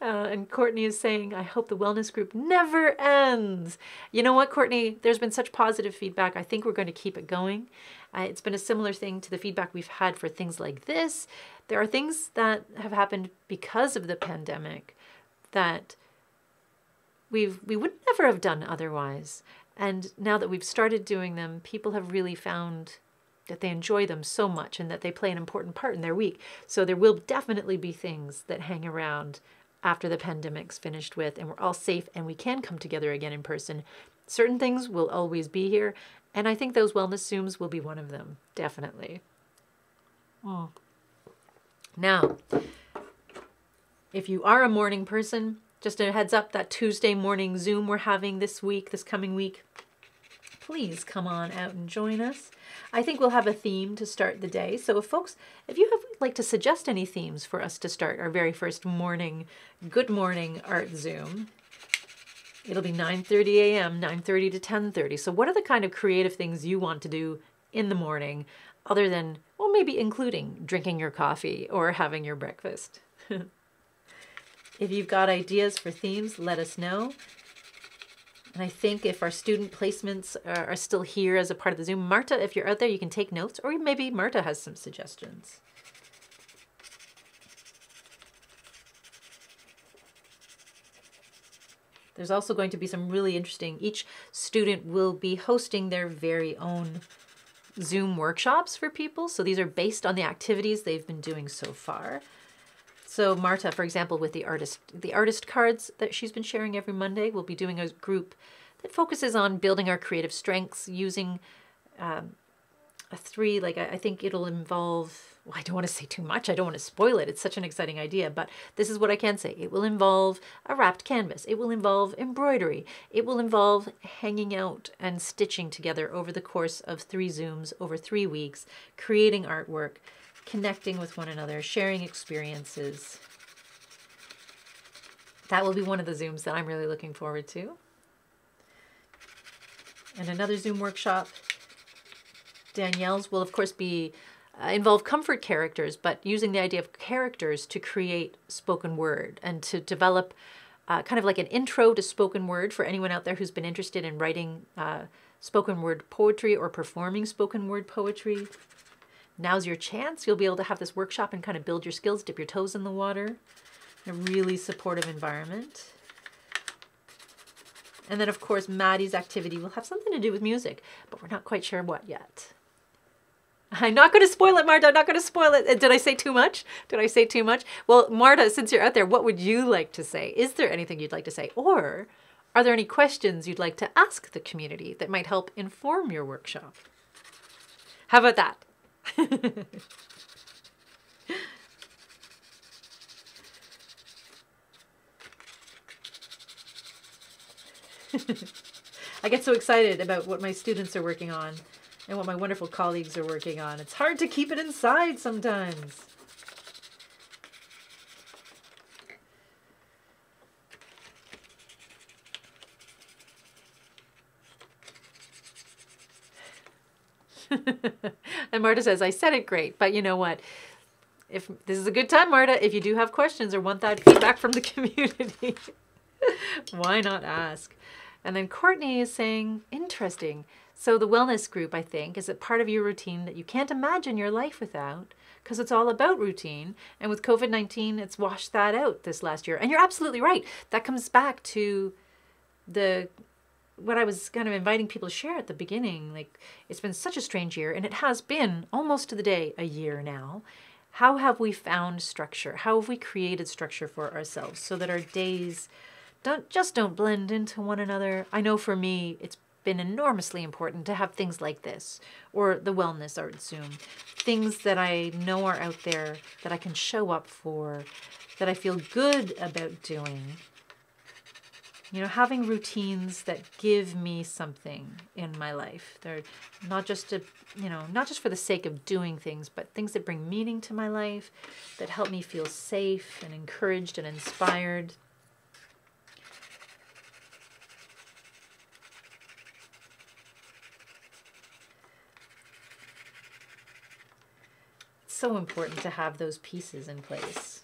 And Courtney is saying, I hope the wellness group never ends. You know what, Courtney? There's been such positive feedback. I think we're going to keep it going. It's been a similar thing to the feedback we've had for things like this. There are things that have happened because of the pandemic that we would never have done otherwise. And now that we've started doing them, people have really found that they enjoy them so much and that they play an important part in their week. So there will definitely be things that hang around after the pandemic's finished with and we're all safe and we can come together again in person. Certain things will always be here, and I think those wellness Zooms will be one of them, definitely. Oh. Now, if you are a morning person, just a heads up, that Tuesday morning Zoom we're having this coming week, please come on out and join us. I think we'll have a theme to start the day. So if folks, if you have like to suggest any themes for us to start our very first morning, Good Morning Art Zoom, it'll be 9:30 a.m., 9:30 to 10:30. So what are the kind of creative things you want to do in the morning other than, well, maybe including drinking your coffee or having your breakfast? If you've got ideas for themes, let us know. And I think if our student placements are still here as a part of the Zoom, Marta, if you're out there, you can take notes, or maybe Marta has some suggestions. There's also going to be some really interesting, each student will be hosting their very own Zoom workshops for people. So these are based on the activities they've been doing so far. So Marta, for example, with the artist cards that she's been sharing every Monday, we'll be doing a group that focuses on building our creative strengths using I think it'll involve, well, I don't want to say too much. I don't want to spoil it. It's such an exciting idea, but this is what I can say. It will involve a wrapped canvas. It will involve embroidery. It will involve hanging out and stitching together over the course of 3 Zooms over 3 weeks, creating artwork, connecting with one another, sharing experiences. That will be one of the Zooms that I'm really looking forward to. And another Zoom workshop, Danielle's, will of course be involve comfort characters, but using the idea of characters to create spoken word and to develop kind of like an intro to spoken word for anyone out there who's been interested in writing spoken word poetry or performing spoken word poetry. Now's your chance. You'll be able to have this workshop and kind of build your skills, dip your toes in the water, in a really supportive environment. And then, of course, Maddie's activity will have something to do with music, but we're not quite sure what yet. I'm not going to spoil it, Marta. I'm not going to spoil it. Did I say too much? Did I say too much? Well, Marta, since you're out there, what would you like to say? Is there anything you'd like to say? Or are there any questions you'd like to ask the community that might help inform your workshop? How about that? I get so excited about what my students are working on and what my wonderful colleagues are working on. It's hard to keep it inside sometimes. And Marta says, I said it great, but you know what? If this is a good time, Marta, if you do have questions or want that feedback from the community, why not ask? And then Courtney is saying, interesting. So the wellness group, I think, is a part of your routine that you can't imagine your life without because it's all about routine. And with COVID-19, it's washed that out this last year. And you're absolutely right. That comes back to the... what I was kind of inviting people to share at the beginning, like it's been such a strange year, and it has been almost to the day a year now. How have we found structure? How have we created structure for ourselves so that our days don't blend into one another? I know for me, it's been enormously important to have things like this or the Wellness Art Zoom, things that I know are out there that I can show up for, that I feel good about doing. You know, having routines that give me something in my life. They're not just not just for the sake of doing things, but things that bring meaning to my life, that help me feel safe and encouraged and inspired. It's so important to have those pieces in place.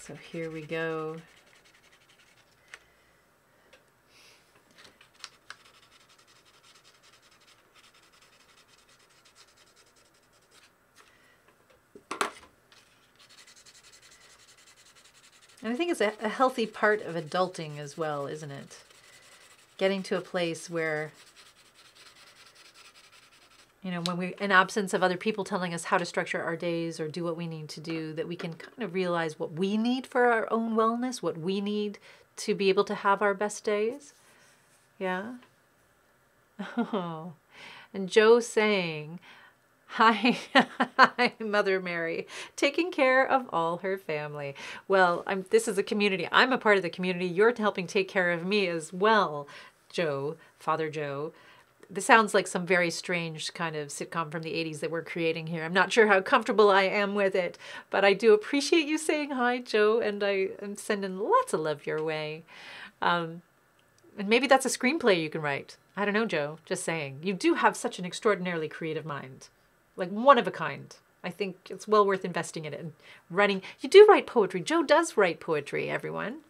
So here we go. And I think it's a healthy part of adulting as well, isn't it? Getting to a place where, you know, when we're in absence of other people telling us how to structure our days or do what we need to do, that we can kind of realize what we need for our own wellness, what we need to be able to have our best days. Yeah. Oh. and Joe saying, "Hi, hi, Mother Mary, taking care of all her family." Well, this is a community. I'm a part of the community. You're helping take care of me as well, Joe, Father Joe. This sounds like some very strange kind of sitcom from the 80s that we're creating here. I'm not sure how comfortable I am with it, but I do appreciate you saying hi, Joe, and I am sending lots of love your way. And maybe that's a screenplay you can write. I don't know, Joe, just saying. You do have such an extraordinarily creative mind. Like one of a kind. I think it's well worth investing in it. And writing, you do write poetry. Joe does write poetry, everyone.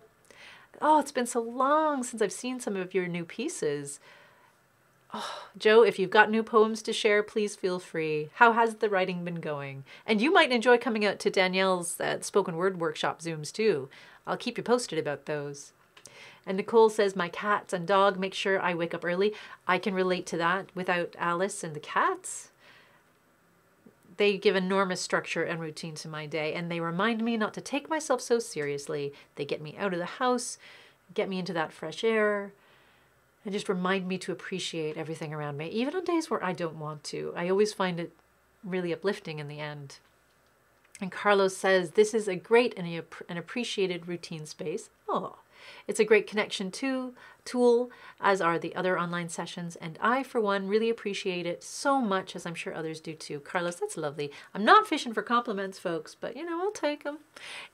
Oh, it's been so long since I've seen some of your new pieces. Oh, Joe, if you've got new poems to share, please feel free. How has the writing been going? And you might enjoy coming out to Danielle's spoken word workshop Zooms too. I'll keep you posted about those. And Nicole says, my cats and dog make sure I wake up early. I can relate to that. Without Alice and the cats, they give enormous structure and routine to my day, and they remind me not to take myself so seriously. They get me out of the house, get me into that fresh air, and just remind me to appreciate everything around me, even on days where I don't want to. I always find it really uplifting in the end. And Carlos says, this is a great and an appreciated routine space. Oh, it's a great connection tool, as are the other online sessions, and I, for one, really appreciate it so much, as I'm sure others do too. Carlos, that's lovely. I'm not fishing for compliments, folks, but, you know, I'll take them.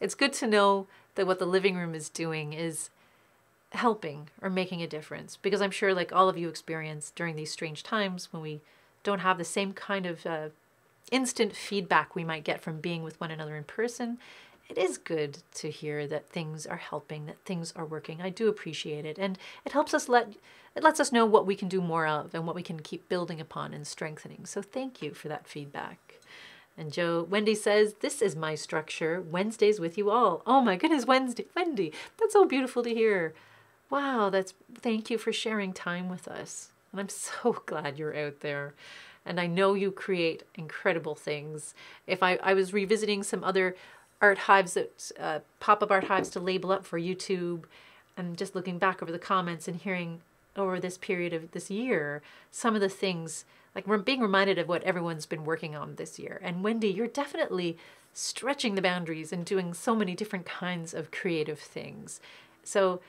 It's good to know that what the Living Room is doing is helping or making a difference, because I'm sure, like all of you experience during these strange times when we don't have the same kind of instant feedback we might get from being with one another in person, it is good to hear that things are helping, that things are working. I do appreciate it, and it helps us it lets us know what we can do more of and what we can keep building upon and strengthening. So thank you for that feedback. And Wendy says, this is my structure, Wednesdays with you all. Oh my goodness, Wendy, that's so beautiful to hear. Wow, thank you for sharing time with us. And I'm so glad you're out there. And I know you create incredible things. If I was revisiting some other art hives, that pop-up art hives to label up for YouTube, and just looking back over the comments and hearing over this period of this year, some of the things, like we're being reminded of what everyone's been working on this year. And Wendy, you're definitely stretching the boundaries and doing so many different kinds of creative things. So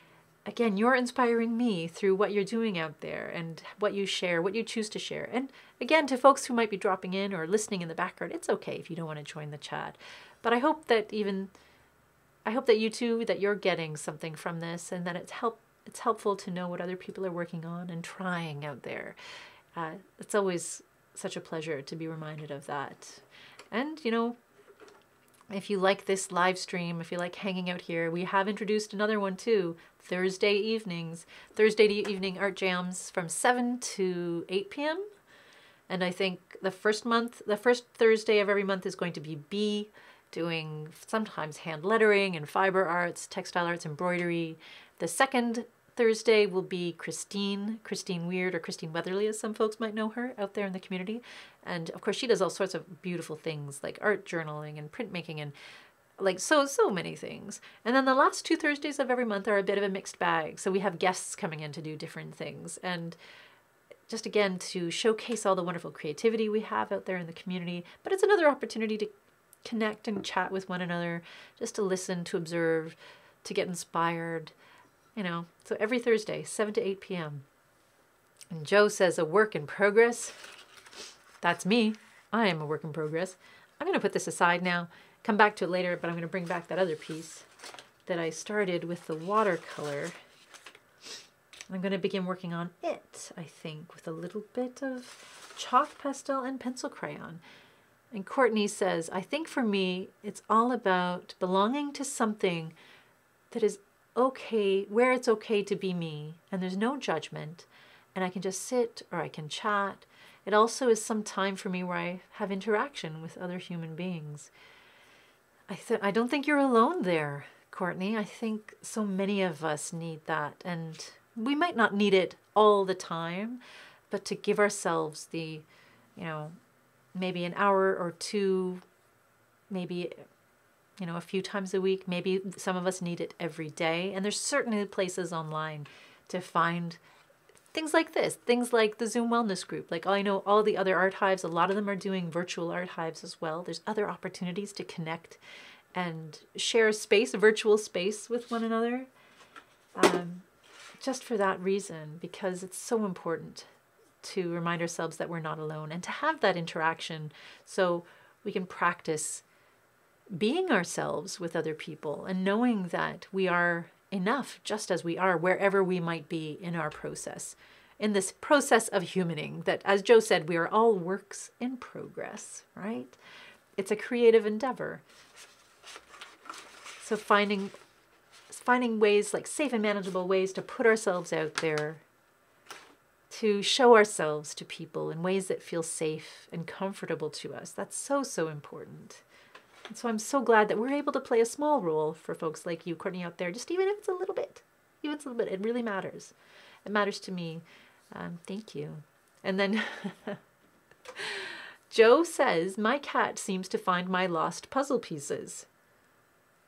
again, you're inspiring me through what you're doing out there and what you share, what you choose to share. And again, to folks who might be dropping in or listening in the background, it's okay if you don't want to join the chat. But I hope that you too, that you're getting something from this, and that it's helpful to know what other people are working on and trying out there. It's always such a pleasure to be reminded of that. And, you know, if you like this live stream, if you like hanging out here, we have introduced another one too, Thursday evenings. Thursday evening art jams from 7 to 8 p.m. And I think the first Thursday of every month is going to be B, doing sometimes hand lettering and fiber arts, textile arts, embroidery. The second Thursday will be Christine Weird, or Christine Weatherly, as some folks might know her out there in the community. And of course, she does all sorts of beautiful things like art journaling and printmaking and like so many things. And then the last two Thursdays of every month are a bit of a mixed bag. So we have guests coming in to do different things. And just again, to showcase all the wonderful creativity we have out there in the community. But it's another opportunity to connect and chat with one another, just to listen, to observe, to get inspired, you know. So every Thursday, 7 to 8 p.m. And Joe says, a work in progress. That's me. I am a work in progress. I'm going to put this aside now, come back to it later, but I'm going to bring back that other piece that I started with the watercolor. I'm going to begin working on it, I think, with a little bit of chalk, pastel, and pencil crayon. And Courtney says, I think for me, it's all about belonging to something that is okay, where it's okay to be me, and there's no judgment, and I can just sit or I can chat. It also is some time for me where I have interaction with other human beings. I don't think you're alone there, Courtney. I think so many of us need that, and we might not need it all the time, but to give ourselves the, you know, maybe an hour or two, maybe, you know, a few times a week. Maybe some of us need it every day. And there's certainly places online to find Things like this, things like the Zoom Wellness Group. Like I know all the other art hives, a lot of them are doing virtual art hives as well. There's other opportunities to connect and share space, virtual space with one another. Just for that reason, because it's so important to remind ourselves that we're not alone and to have that interaction so we can practice being ourselves with other people and knowing that we are enough just as we are, wherever we might be in our process, in this process of humaning that, as Joe said, we are all works in progress, right? It's a creative endeavor. So finding ways, like safe and manageable ways to put ourselves out there, to show ourselves to people in ways that feel safe and comfortable to us. That's so, so important. And so I'm so glad that we're able to play a small role for folks like you, Courtney, out there, just even if it's a little bit, even if it's a little bit, it really matters. It matters to me. Thank you. And then Joe says, my cat seems to find my lost puzzle pieces.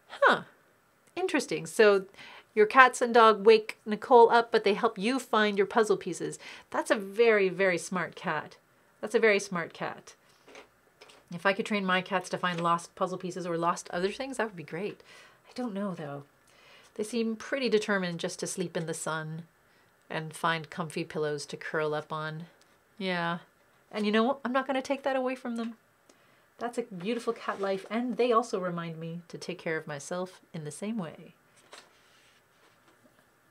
Huh. Interesting. So your cats and dog wake Nicole up, but they help you find your puzzle pieces. That's a very, very smart cat. That's a very smart cat. If I could train my cats to find lost puzzle pieces or lost other things, that would be great. I don't know, though. They seem pretty determined just to sleep in the sun and find comfy pillows to curl up on. Yeah. And you know what? I'm not going to take that away from them. That's a beautiful cat life, and they also remind me to take care of myself in the same way.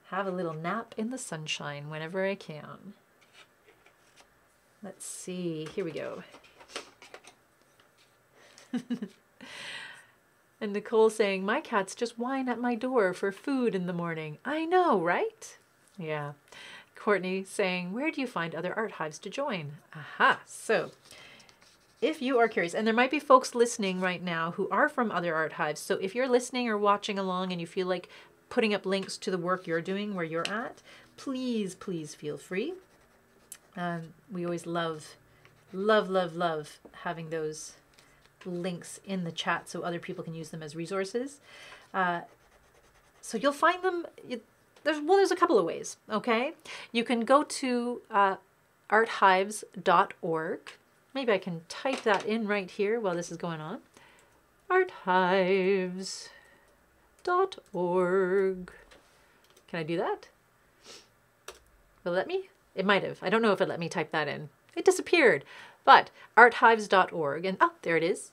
Have a little nap in the sunshine whenever I can. Let's see. Here we go. And Nicole's saying, my cats just whine at my door for food in the morning. I know, right? Yeah. Courtney saying, where do you find other art hives to join? Aha. So if you are curious, and there might be folks listening right now who are from other art hives, so if you're listening or watching along and you feel like putting up links to the work you're doing where you're at, please, please feel free. We always love having those links in the chat so other people can use them as resources. So you'll find them, there's a couple of ways, okay? You can go to arthives.org. Maybe I can type that in right here while this is going on. Arthives.org. Can I do that? Will it let me? It might have. I don't know if it let me type that in. It disappeared. But arthives.org, and oh, there it is.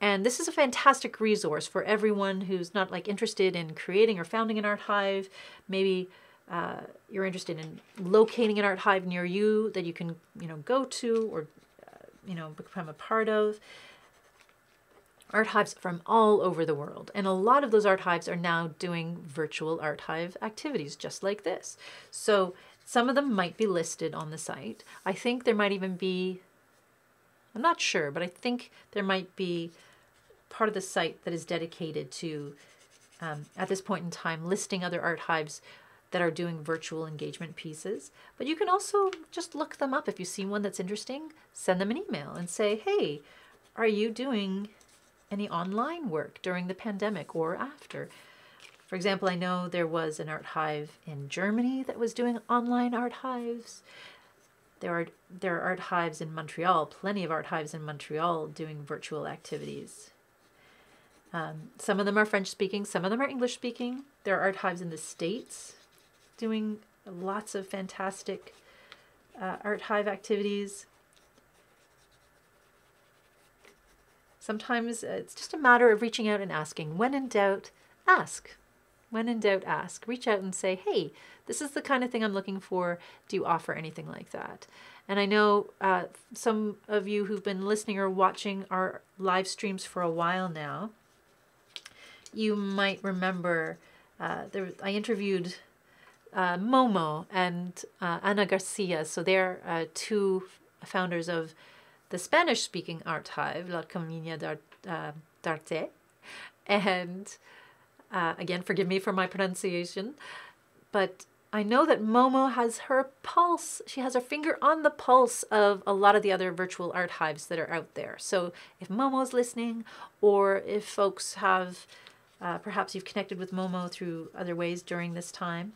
And this is a fantastic resource for everyone who's not like interested in creating or founding an art hive. Maybe you're interested in locating an art hive near you that you can, you know, go to or become a part of. Art hives from all over the world, and a lot of those art hives are now doing virtual art hive activities just like this. So some of them might be listed on the site. I think there might even be, I'm not sure, but I think there might be part of the site that is dedicated to, at this point in time, listing other art hives that are doing virtual engagement pieces. But you can also just look them up. If you see one that's interesting, send them an email and say, hey, are you doing any online work during the pandemic or after? For example, I know there was an art hive in Germany that was doing online art hives. There are art hives in Montreal, plenty of art hives in Montreal doing virtual activities. Some of them are French-speaking, some of them are English-speaking. There are art hives in the States doing lots of fantastic art hive activities. Sometimes it's just a matter of reaching out and asking. When in doubt, ask. When in doubt, ask. Reach out and say, hey, this is the kind of thing I'm looking for. Do you offer anything like that? And I know some of you who've been listening or watching our live streams for a while now, you might remember I interviewed Momo and Ana Garcia. So they're two founders of the Spanish-speaking art hive, La Comunidad d'Arte. And again, forgive me for my pronunciation, but I know that Momo has her pulse. She has her finger on the pulse of a lot of the other virtual art hives that are out there. So if Momo's listening, or if folks have, perhaps you've connected with Momo through other ways during this time,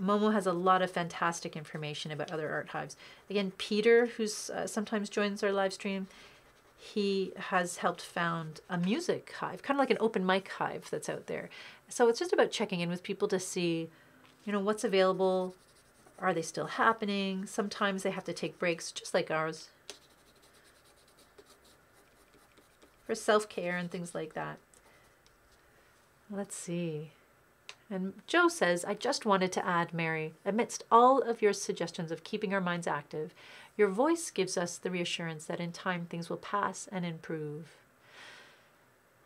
Momo has a lot of fantastic information about other art hives. Again, Peter, who's sometimes joins our live stream, he has helped found a music hive, kind of like an open mic hive that's out there. So it's just about checking in with people to see, you know, what's available. Are they still happening? Sometimes they have to take breaks, just like ours, for self-care and things like that. Let's see. And Joe says, I just wanted to add, Mary, amidst all of your suggestions of keeping our minds active, your voice gives us the reassurance that in time things will pass and improve.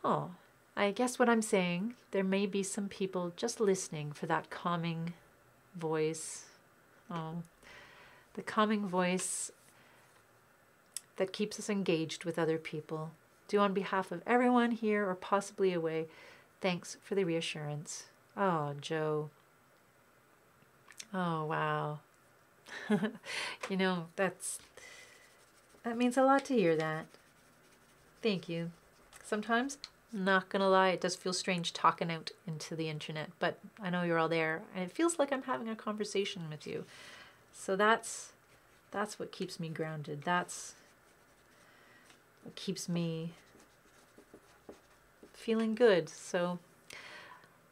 Oh, I guess what I'm saying, there may be some people just listening for that calming voice. Oh, the calming voice that keeps us engaged with other people. Do on behalf of everyone here or possibly away, thanks for the reassurance. Oh, Joe. Oh, wow. You know, that means a lot to hear that. Thank you. Sometimes, not gonna lie, it does feel strange talking out into the internet, but I know you're all there, and it feels like I'm having a conversation with you. So that's what keeps me grounded. That's what keeps me feeling good. So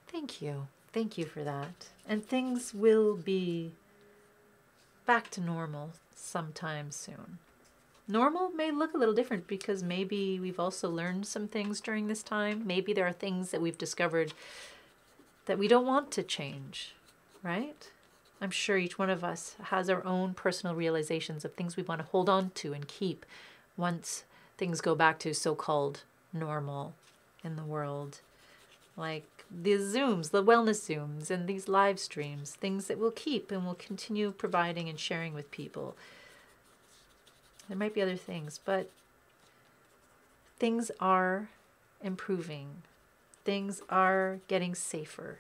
thank you. Thank you for that. And things will be back to normal sometime soon. Normal may look a little different because maybe we've also learned some things during this time. Maybe there are things that we've discovered that we don't want to change, right? I'm sure each one of us has our own personal realizations of things we want to hold on to and keep once things go back to so-called normal in the world. Like the Zooms, the wellness Zooms, and these live streams, things that we'll keep and we'll continue providing and sharing with people. There might be other things, but things are improving. Things are getting safer.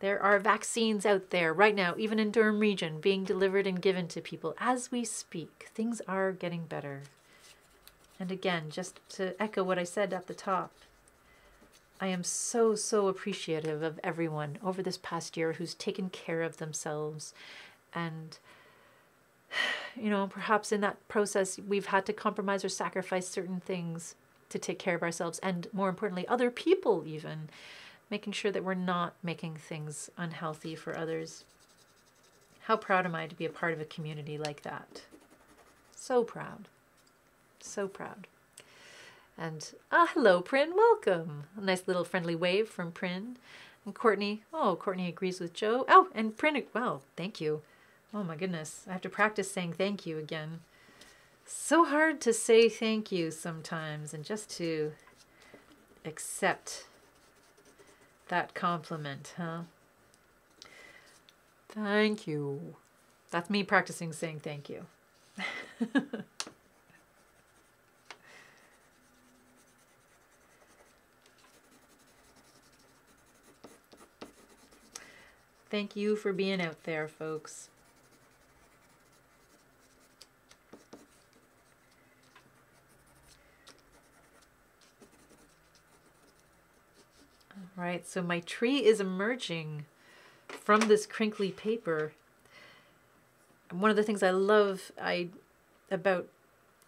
There are vaccines out there right now, even in Durham region, being delivered and given to people as we speak. Things are getting better. And again, just to echo what I said at the top, I am so, so appreciative of everyone over this past year who's taken care of themselves. And, you know, perhaps in that process, we've had to compromise or sacrifice certain things to take care of ourselves and, more importantly, other people even, making sure that we're not making things unhealthy for others. How proud am I to be a part of a community like that? So proud. So proud. And, hello, Prin, welcome. A nice little friendly wave from Prin. And Courtney, oh, Courtney agrees with Joe. Oh, and Prin, well, thank you. Oh my goodness, I have to practice saying thank you again. So hard to say thank you sometimes, and just to accept that compliment, huh? Thank you. That's me practicing saying thank you. Thank you for being out there, folks. All right, so my tree is emerging from this crinkly paper. One of the things I love about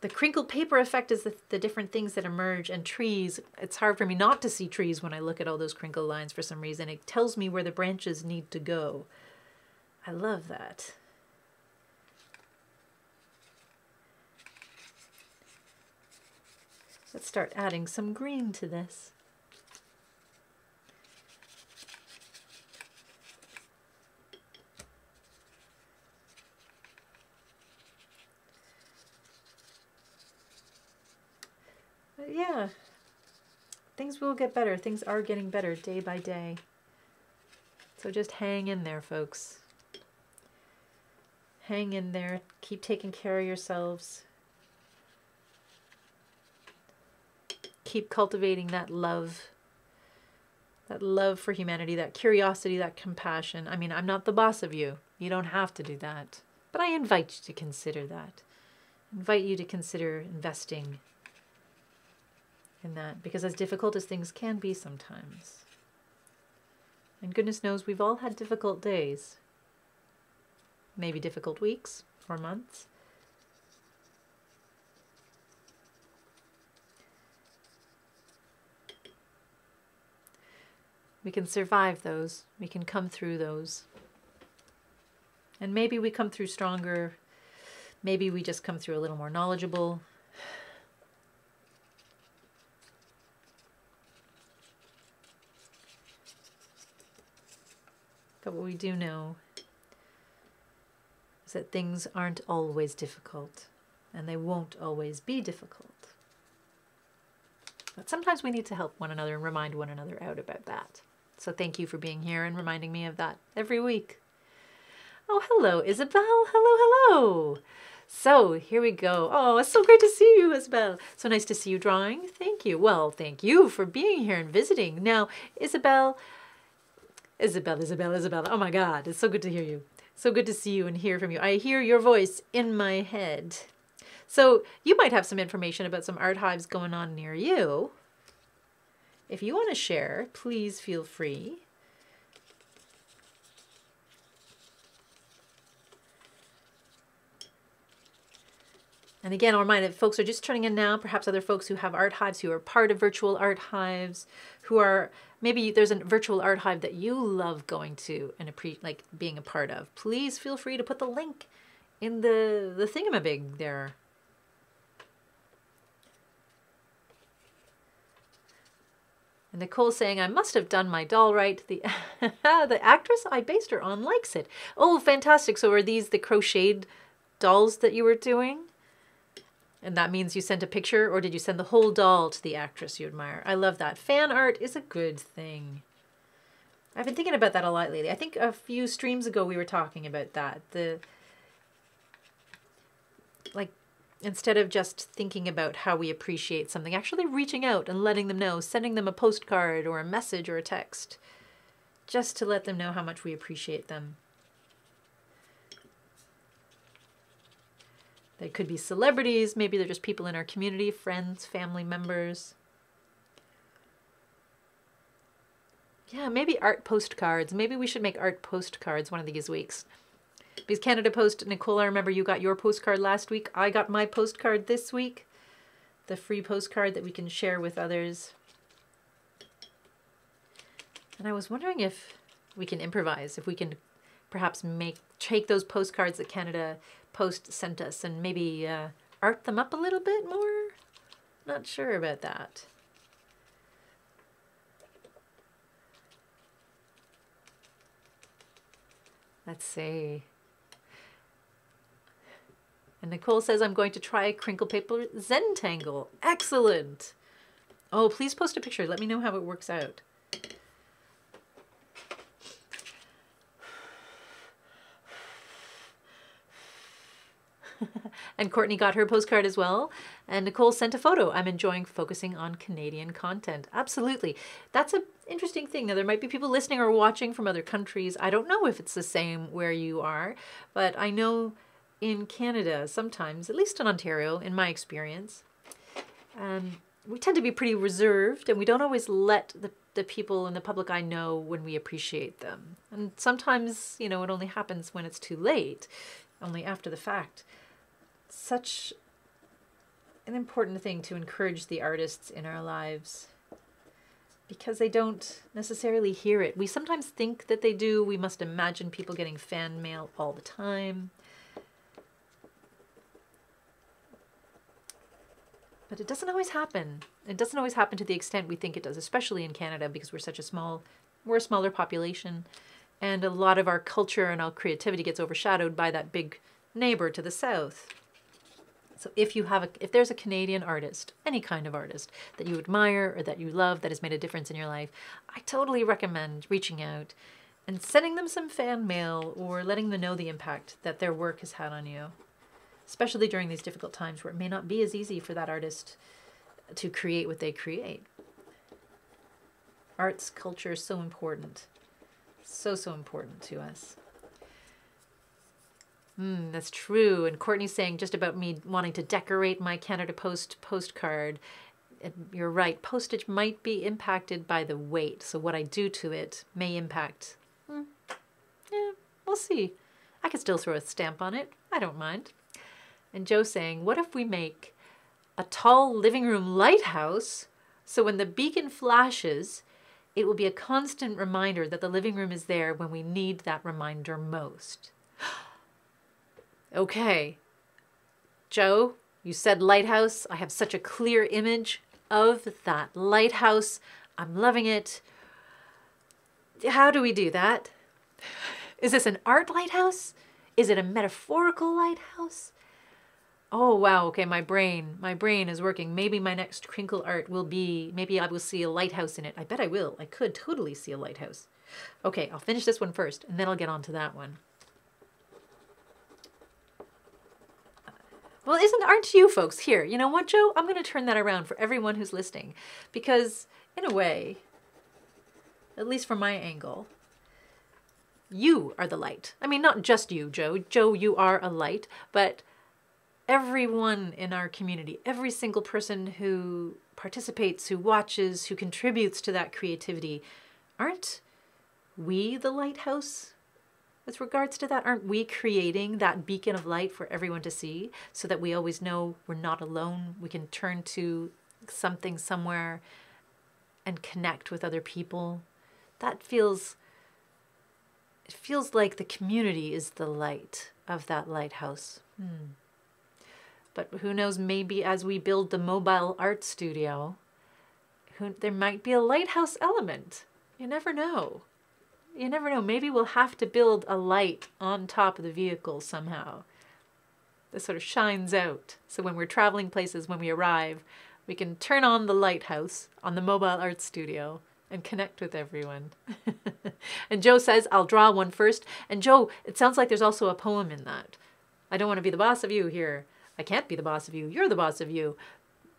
the crinkle paper effect is the different things that emerge, and trees, it's hard for me not to see trees when I look at all those crinkle lines for some reason. It tells me where the branches need to go. I love that. Let's start adding some green to this. Yeah, things will get better. Things are getting better day by day. So just hang in there, folks. Hang in there. Keep taking care of yourselves. Keep cultivating that love for humanity, that curiosity, that compassion. I mean, I'm not the boss of you. You don't have to do that. But I invite you to consider that. I invite you to consider investing in that, because as difficult as things can be sometimes, and goodness knows we've all had difficult days, maybe difficult weeks or months. We can survive those. We can come through those. And maybe we come through stronger. Maybe we just come through a little more knowledgeable. But what we do know is that things aren't always difficult, and they won't always be difficult. But sometimes we need to help one another and remind one another out about that. So thank you for being here and reminding me of that every week. Oh, hello, Isabel. Hello, hello. So here we go. Oh, it's so great to see you, Isabel. So nice to see you drawing. Thank you. Well, thank you for being here and visiting. Now, Isabel. Oh my God, it's so good to hear you. So good to see you and hear from you. I hear your voice in my head. So you might have some information about some art hives going on near you. If you want to share, please feel free. And again, I'll remind if folks are just turning in now, perhaps other folks who have art hives, who are part of virtual art hives, who are, maybe there's a virtual art hive that you love going to and like being a part of. Please feel free to put the link in the thingamabig there. And Nicole's saying, I must have done my doll right. The, the actress I based her on likes it. Oh, fantastic. So are these the crocheted dolls that you were doing? And that means you sent a picture, or did you send the whole doll to the actress you admire? I love that. Fan art is a good thing. I've been thinking about that a lot lately. I think a few streams ago we were talking about that. Like, instead of just thinking about how we appreciate something, actually reaching out and letting them know, sending them a postcard or a message or a text, just to let them know how much we appreciate them. They could be celebrities, maybe they're just people in our community, friends, family members. Yeah, maybe art postcards. Maybe we should make art postcards one of these weeks. Because Canada Post, Nicole, I remember you got your postcard last week. I got my postcard this week. The free postcard that we can share with others. And I was wondering if we can improvise, if we can perhaps take those postcards that Canada Post sent us and maybe art them up a little bit more? Not sure about that. Let's see. And Nicole says, I'm going to try a crinkle paper Zentangle. Excellent. Oh, please post a picture. Let me know how it works out. And Courtney got her postcard as well. And Nicole sent a photo. I'm enjoying focusing on Canadian content. Absolutely. That's an interesting thing. Now, there might be people listening or watching from other countries. I don't know if it's the same where you are, but I know in Canada sometimes, at least in Ontario, in my experience, we tend to be pretty reserved and we don't always let the people in the public eye know when we appreciate them. And sometimes, you know, it only happens when it's too late, only after the fact. Such an important thing to encourage the artists in our lives because they don't necessarily hear it. We sometimes think that they do. We must imagine people getting fan mail all the time. But it doesn't always happen. It doesn't always happen to the extent we think it does, especially in Canada because we're such a small, we're a smaller population, and a lot of our culture and our creativity gets overshadowed by that big neighbor to the south. So if there's a Canadian artist, any kind of artist that you admire or that you love that has made a difference in your life, I totally recommend reaching out and sending them some fan mail or letting them know the impact that their work has had on you, especially during these difficult times where it may not be as easy for that artist to create what they create. Arts, culture is so important. So, so important to us. That's true. And Courtney's saying just about me wanting to decorate my Canada Post postcard. You're right. Postage might be impacted by the weight. So what I do to it may impact. Yeah, we'll see. I could still throw a stamp on it. I don't mind. And Joe saying, what if we make a tall living room lighthouse so when the beacon flashes, it will be a constant reminder that the living room is there when we need that reminder most. Okay, Joe, you said lighthouse. I have such a clear image of that lighthouse. I'm loving it. How do we do that? Is this an art lighthouse? Is it a metaphorical lighthouse? Oh, wow, okay, my brain is working. Maybe my next crinkle art will be, maybe I will see a lighthouse in it. I bet I will. I could totally see a lighthouse. Okay, I'll finish this one first, and then I'll get on to that one. Well, aren't you folks here? You know what, Joe? I'm going to turn that around for everyone who's listening, because in a way, at least from my angle, you are the light. I mean, not just you, Joe. Joe, you are a light, but everyone in our community, every single person who participates, who watches, who contributes to that creativity, aren't we the lighthouse? With regards to that, aren't we creating that beacon of light for everyone to see so that we always know we're not alone? We can turn to something somewhere and connect with other people. That feels, it feels like the community is the light of that lighthouse. But who knows, maybe as we build the mobile art studio, there might be a lighthouse element. You never know. You never know. Maybe we'll have to build a light on top of the vehicle somehow. This sort of shines out. So when we're traveling places, when we arrive, we can turn on the lighthouse on the mobile art studio and connect with everyone. And Joe says, I'll draw one first. And Joe, it sounds like there's also a poem in that. I don't want to be the boss of you here. I can't be the boss of you. You're the boss of you.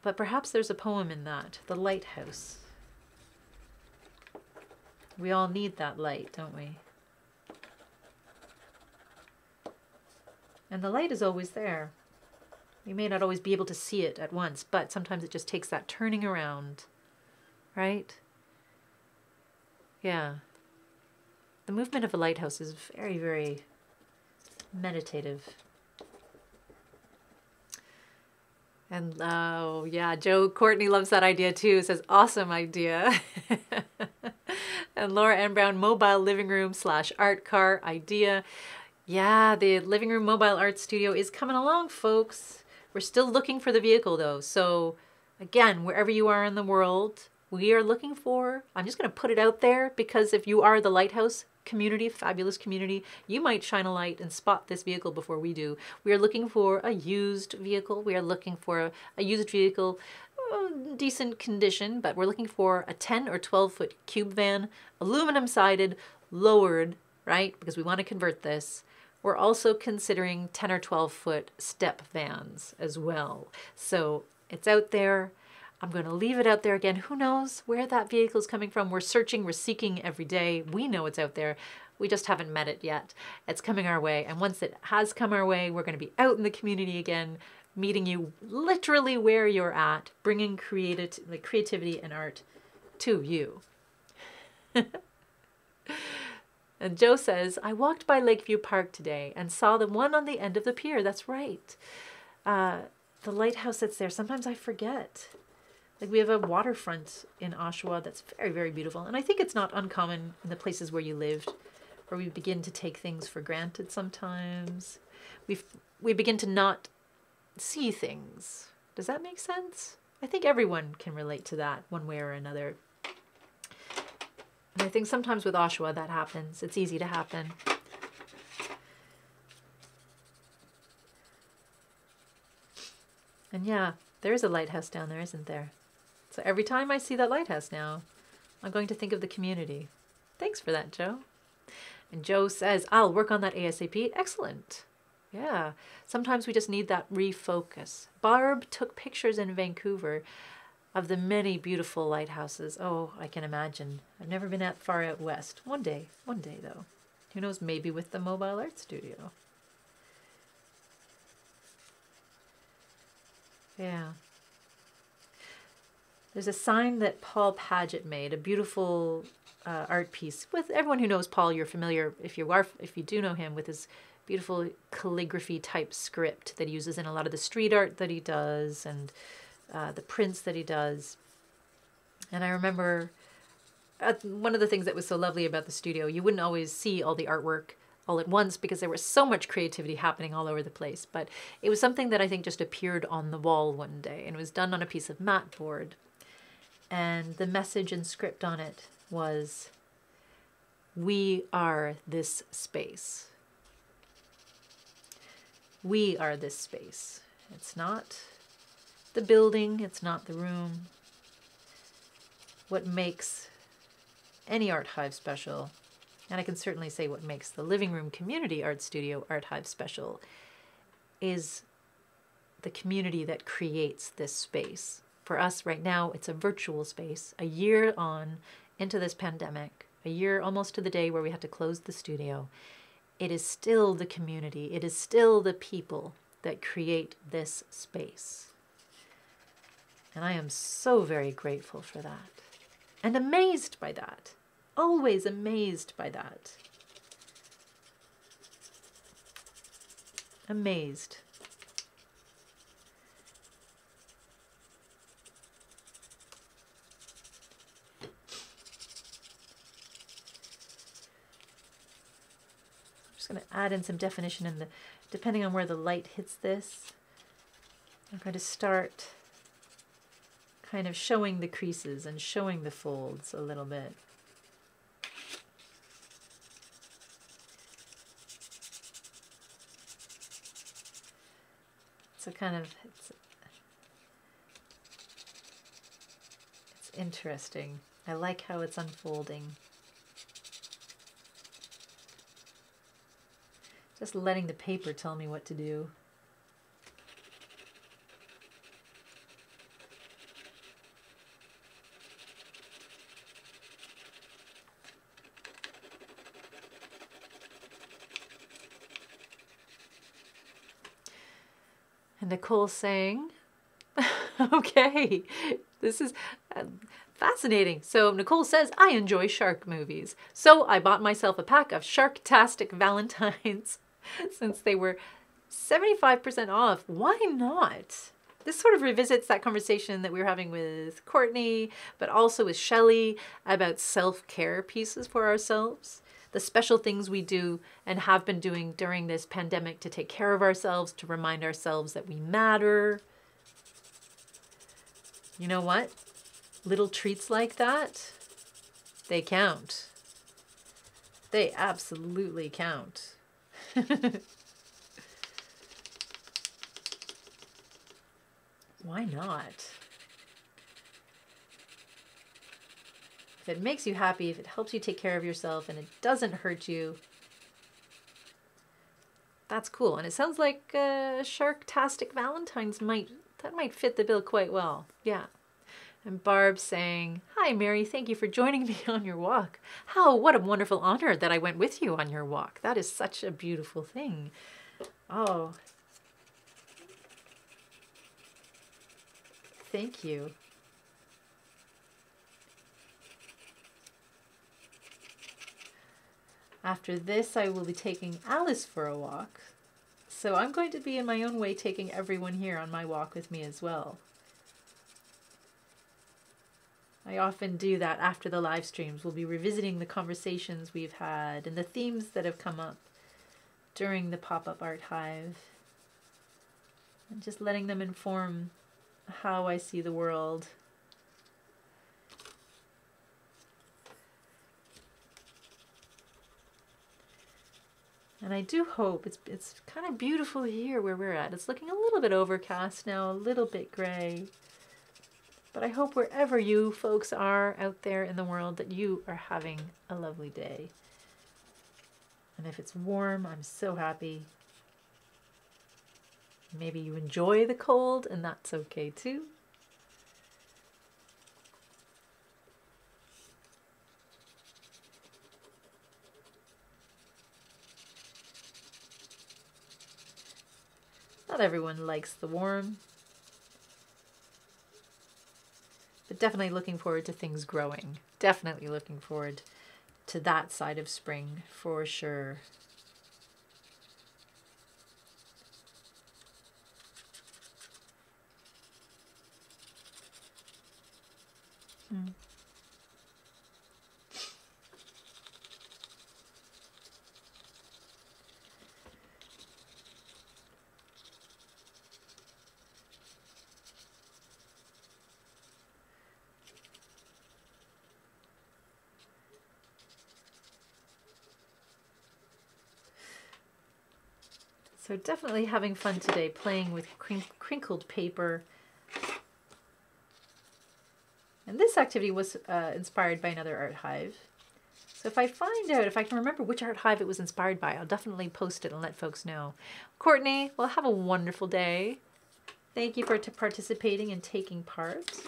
But perhaps there's a poem in that, the lighthouse. We all need that light, don't we? And the light is always there. You may not always be able to see it at once, but sometimes it just takes that turning around, right? Yeah. The movement of a lighthouse is very, very meditative. And oh, yeah, Joe Courtney loves that idea too. Says, awesome idea. And Laura Ann Brown, mobile living room / art car idea. Yeah, the living room mobile art studio is coming along, folks. We're still looking for the vehicle though. So again, wherever you are in the world, we are looking for, I'm just going to put it out there because if you are the lighthouse community, fabulous community, you might shine a light and spot this vehicle before we do. We are looking for a used vehicle. We are looking for a used vehicle, decent condition, but we're looking for a 10 or 12 foot cube van, aluminum sided, lowered, right? Because we want to convert this. We're also considering 10 or 12 foot step vans as well. So it's out there. I'm going to leave it out there again. Who knows where that vehicle is coming from? We're searching, we're seeking every day. We know it's out there. We just haven't met it yet. It's coming our way. And once it has come our way, we're going to be out in the community again, meeting you literally where you're at, bringing creativity and art to you. And Joe says, I walked by Lakeview Park today and saw the one on the end of the pier. That's right. The lighthouse that's there. Sometimes I forget. Like we have a waterfront in Oshawa that's very, very beautiful. And I think it's not uncommon in the places where you lived, where we begin to take things for granted sometimes. We begin to not see things. Does that make sense? I think everyone can relate to that one way or another. And I think sometimes with Oshawa that happens. It's easy to happen. And yeah, there is a lighthouse down there, isn't there? So every time I see that lighthouse now, I'm going to think of the community. Thanks for that, Joe. And Joe says, I'll work on that ASAP. Excellent. Yeah, sometimes we just need that refocus. Barb took pictures in Vancouver of the many beautiful lighthouses. Oh, I can imagine. I've never been that far out west. One day though. Who knows, maybe with the mobile art studio. Yeah. There's a sign that Paul Paget made, a beautiful art piece. With everyone who knows Paul, you're familiar, if you do know him, with his beautiful calligraphy type script that he uses in a lot of the street art that he does and the prints that he does. And I remember one of the things that was so lovely about the studio, you wouldn't always see all the artwork all at once because there was so much creativity happening all over the place. But it was something that I think just appeared on the wall one day, and it was done on a piece of mat board. And the message and script on it was, "We are this space. We are this space." It's not the building, it's not the room. What makes any art hive special, and I can certainly say what makes the Living Room Community Art Studio Art Hive special, is the community that creates this space. For us right now, it's a virtual space. A year on into this pandemic, a year almost to the day where we had to close the studio, it is still the community, it is still the people that create this space. And I am so very grateful for that. And amazed by that. Always amazed by that. Amazed. I'm just going to add in some definition in the, depending on where the light hits this. I'm going to start kind of showing the creases and showing the folds a little bit. So kind of, it's interesting. I like how it's unfolding. Just letting the paper tell me what to do. Nicole saying, okay, this is fascinating. So Nicole says, I enjoy shark movies. So I bought myself a pack of Sharktastic Valentines since they were 75% off. Why not? This sort of revisits that conversation that we were having with Courtney, but also with Shelley about self-care pieces for ourselves. The special things we do and have been doing during this pandemic to take care of ourselves, to remind ourselves that we matter. You know what? Little treats like that, they count. They absolutely count. Why not? If it makes you happy, if it helps you take care of yourself and it doesn't hurt you, that's cool. And it sounds like Sharktastic Valentines might fit the bill quite well. Yeah. And Barb saying, hi Mary, thank you for joining me on your walk. How, what a wonderful honor that I went with you on your walk. That is such a beautiful thing. Oh. Thank you. After this, I will be taking Alice for a walk. So I'm going to be, in my own way, taking everyone here on my walk with me as well. I often do that after the live streams. We'll be revisiting the conversations we've had and the themes that have come up during the pop-up art hive. And just letting them inform how I see the world. And I do hope, it's kind of beautiful here where we're at. It's looking a little bit overcast now, a little bit gray. But I hope wherever you folks are out there in the world that you are having a lovely day. And if it's warm, I'm so happy. Maybe you enjoy the cold, and that's okay too. Not everyone likes the warm, but definitely looking forward to things growing. Definitely looking forward to that side of spring for sure. Mm-hmm. So definitely having fun today, playing with crinkled paper. And this activity was inspired by another art hive. So if I find out, if I can remember which art hive it was inspired by, I'll definitely post it and let folks know. Courtney, well, have a wonderful day. Thank you for participating and taking part.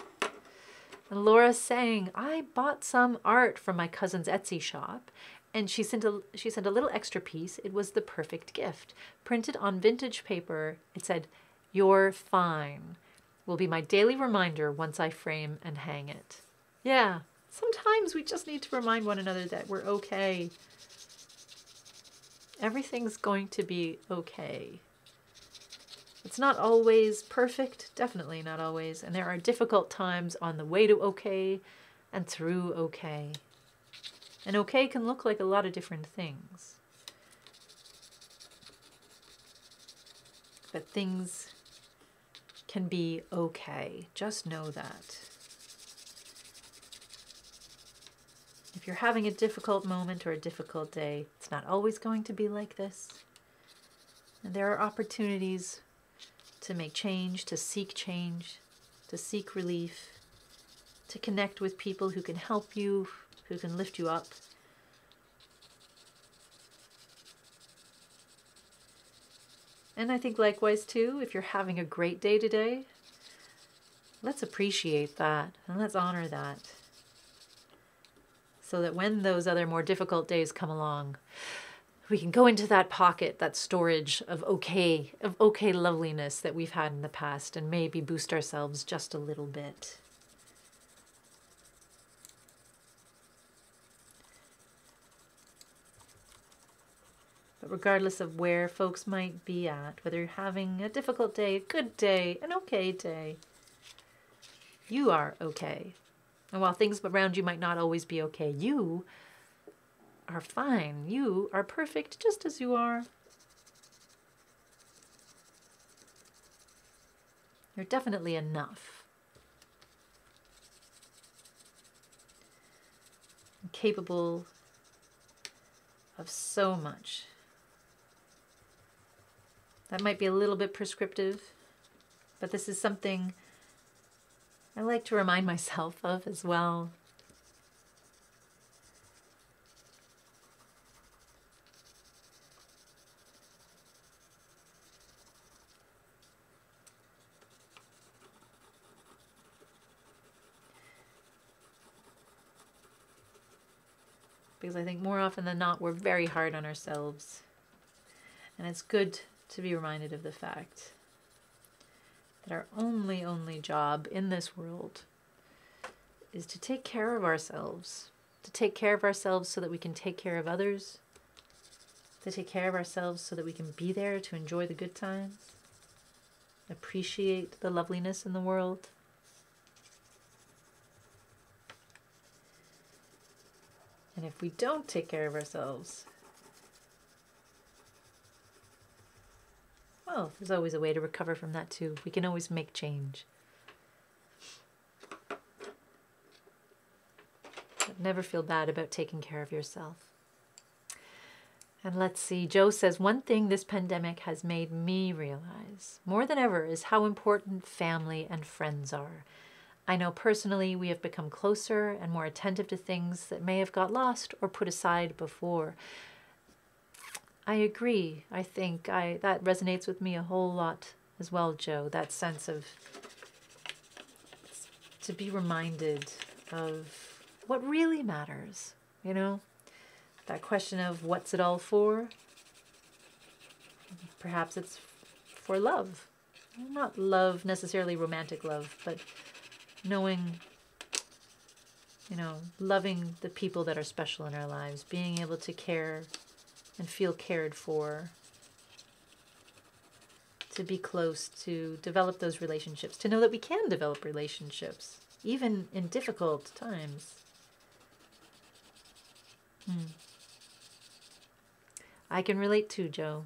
And Laura's saying, I bought some art from my cousin's Etsy shop. And she sent a little extra piece. It was the perfect gift. Printed on vintage paper, it said, "You're fine." Will be my daily reminder once I frame and hang it. Yeah, sometimes we just need to remind one another that we're okay. Everything's going to be okay. It's not always perfect, definitely not always. And there are difficult times on the way to okay and through okay. And okay can look like a lot of different things. But things can be okay. Just know that. If you're having a difficult moment or a difficult day, it's not always going to be like this. And there are opportunities to make change, to seek relief, to connect with people who can help you, who can lift you up. And I think likewise too, if you're having a great day today, let's appreciate that and let's honor that. So that when those other more difficult days come along, we can go into that pocket, that storage of okay loveliness that we've had in the past and maybe boost ourselves just a little bit. But regardless of where folks might be at, whether you're having a difficult day, a good day, an okay day, you are okay. And while things around you might not always be okay, you are fine. You are perfect just as you are. You're definitely enough. And capable of so much. That might be a little bit prescriptive, but this is something I like to remind myself of as well. Because I think more often than not, we're very hard on ourselves, and it's good to be reminded of the fact that our only job in this world is to take care of ourselves. To take care of ourselves so that we can take care of others. To take care of ourselves so that we can be there to enjoy the good times. Appreciate the loveliness in the world. And if we don't take care of ourselves, oh, there's always a way to recover from that too. We can always make change. But never feel bad about taking care of yourself. And let's see, Joe says, one thing this pandemic has made me realize more than ever is how important family and friends are. I know personally we have become closer and more attentive to things that may have got lost or put aside before. I agree. I think that resonates with me a whole lot as well, Joe, that sense of to be reminded of what really matters, you know, that question of what's it all for? Perhaps it's for love. Not love, necessarily romantic love, but knowing, you know, loving the people that are special in our lives, being able to care and feel cared for, to be close, to develop those relationships, to know that we can develop relationships, even in difficult times. I can relate to Joe.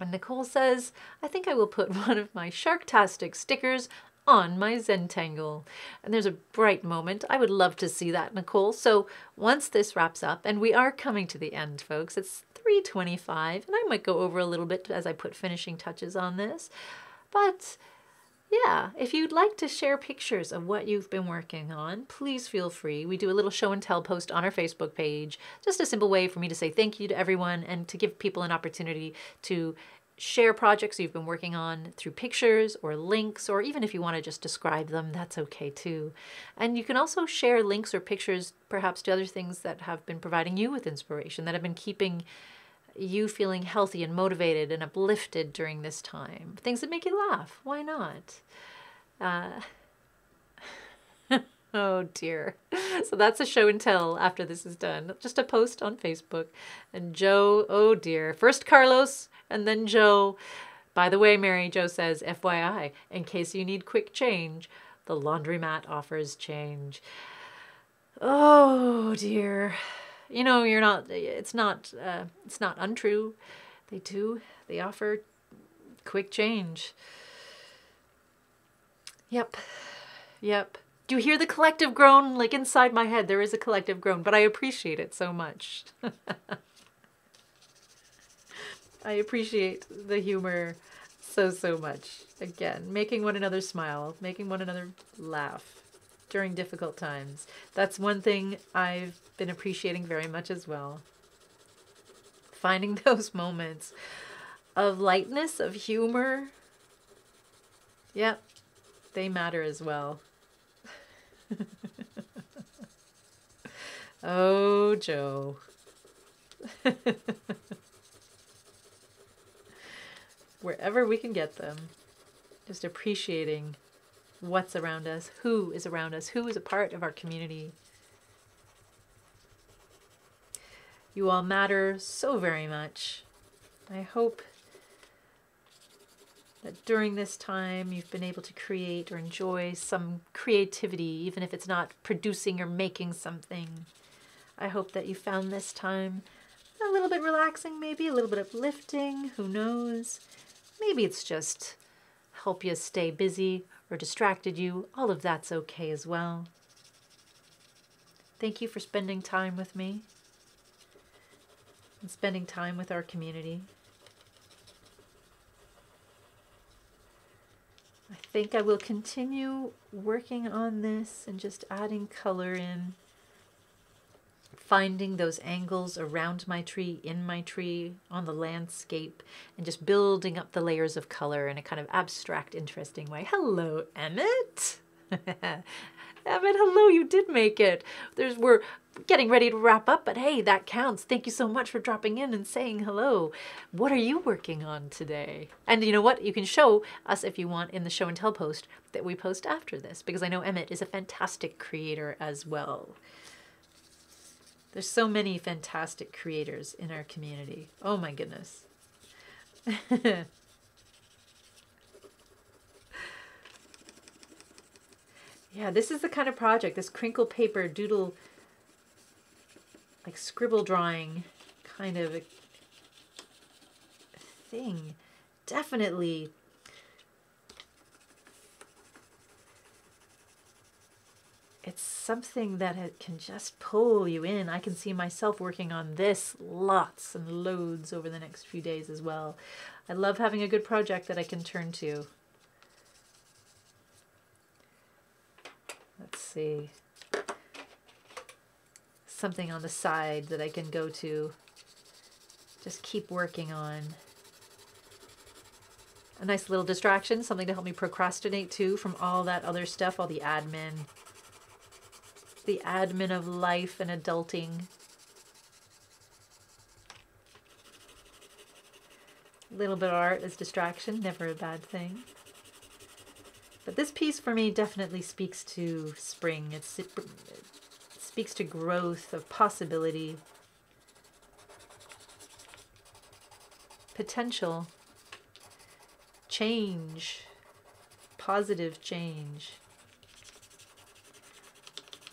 And Nicole says, I think I will put one of my Sharktastic stickers on my Zentangle. And there's a bright moment. I would love to see that, Nicole. So once this wraps up, and we are coming to the end, folks, it's 3:25, and I might go over a little bit as I put finishing touches on this. But yeah, if you'd like to share pictures of what you've been working on, please feel free. We do a little show and tell post on our Facebook page. Just a simple way for me to say thank you to everyone and to give people an opportunity to share projects you've been working on through pictures or links, or even if you want to just describe them, that's okay too. And you can also share links or pictures perhaps to other things that have been providing you with inspiration, that have been keeping you feeling healthy and motivated and uplifted during this time. Things that make you laugh. Why not? Oh dear. So that's a show and tell after this is done. Just a post on Facebook. And Joe, oh dear. First Carlos and then Joe. By the way, Mary, Joe says, FYI, in case you need quick change, the laundromat offers change. Oh dear. You know, you're not, it's not untrue. They do, they offer quick change. Yep, yep. Do you hear the collective groan? Like inside my head, there is a collective groan, but I appreciate it so much. I appreciate the humor so, so much. Again, making one another smile, making one another laugh during difficult times. That's one thing I've been appreciating very much as well. Finding those moments of lightness, of humor. Yep, they matter as well. Oh, Joe. Wherever we can get them, just appreciating what's around us, who is a part of our community. You all matter so very much. I hope that during this time you've been able to create or enjoy some creativity, even if it's not producing or making something. I hope that you found this time a little bit relaxing, maybe a little bit uplifting, who knows. Maybe it's just help you stay busy or distracted you. All of that's okay as well. Thank you for spending time with me and spending time with our community. I think I will continue working on this and just adding color in, finding those angles around my tree, in my tree, on the landscape, and just building up the layers of color in a kind of abstract, interesting way. Hello, Emmett. Emmett, hello, you did make it. We're getting ready to wrap up, but hey, that counts. Thank you so much for dropping in and saying hello. What are you working on today? And you know what? You can show us if you want in the show and tell post that we post after this, because I know Emmett is a fantastic creator as well. There's so many fantastic creators in our community. Oh my goodness. Yeah, this is the kind of project, this crinkle paper doodle, like scribble drawing kind of a thing. Definitely it's something that it can just pull you in. I can see myself working on this lots and loads over the next few days as well. I love having a good project that I can turn to. Let's see. Something on the side that I can go to. Just keep working on. A nice little distraction, something to help me procrastinate too from all that other stuff, all the admin. The admin of life and adulting. A little bit of art is distraction, never a bad thing. But this piece for me definitely speaks to spring. It speaks to growth, of possibility, potential, change, positive change.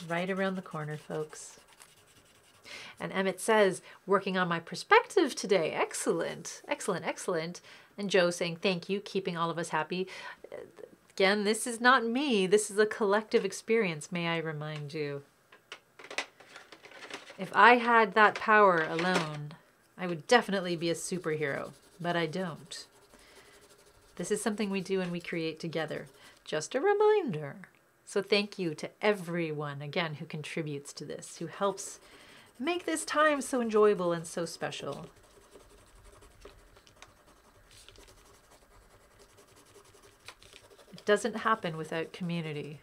right around the corner, folks. And Emmett says, working on my perspective today. Excellent, excellent, excellent. And Joe saying, thank you, keeping all of us happy. Again, this is not me. This is a collective experience, may I remind you. If I had that power alone, I would definitely be a superhero, but I don't. This is something we do and we create together. Just a reminder. So thank you to everyone, again, who contributes to this, who helps make this time so enjoyable and so special. It doesn't happen without community.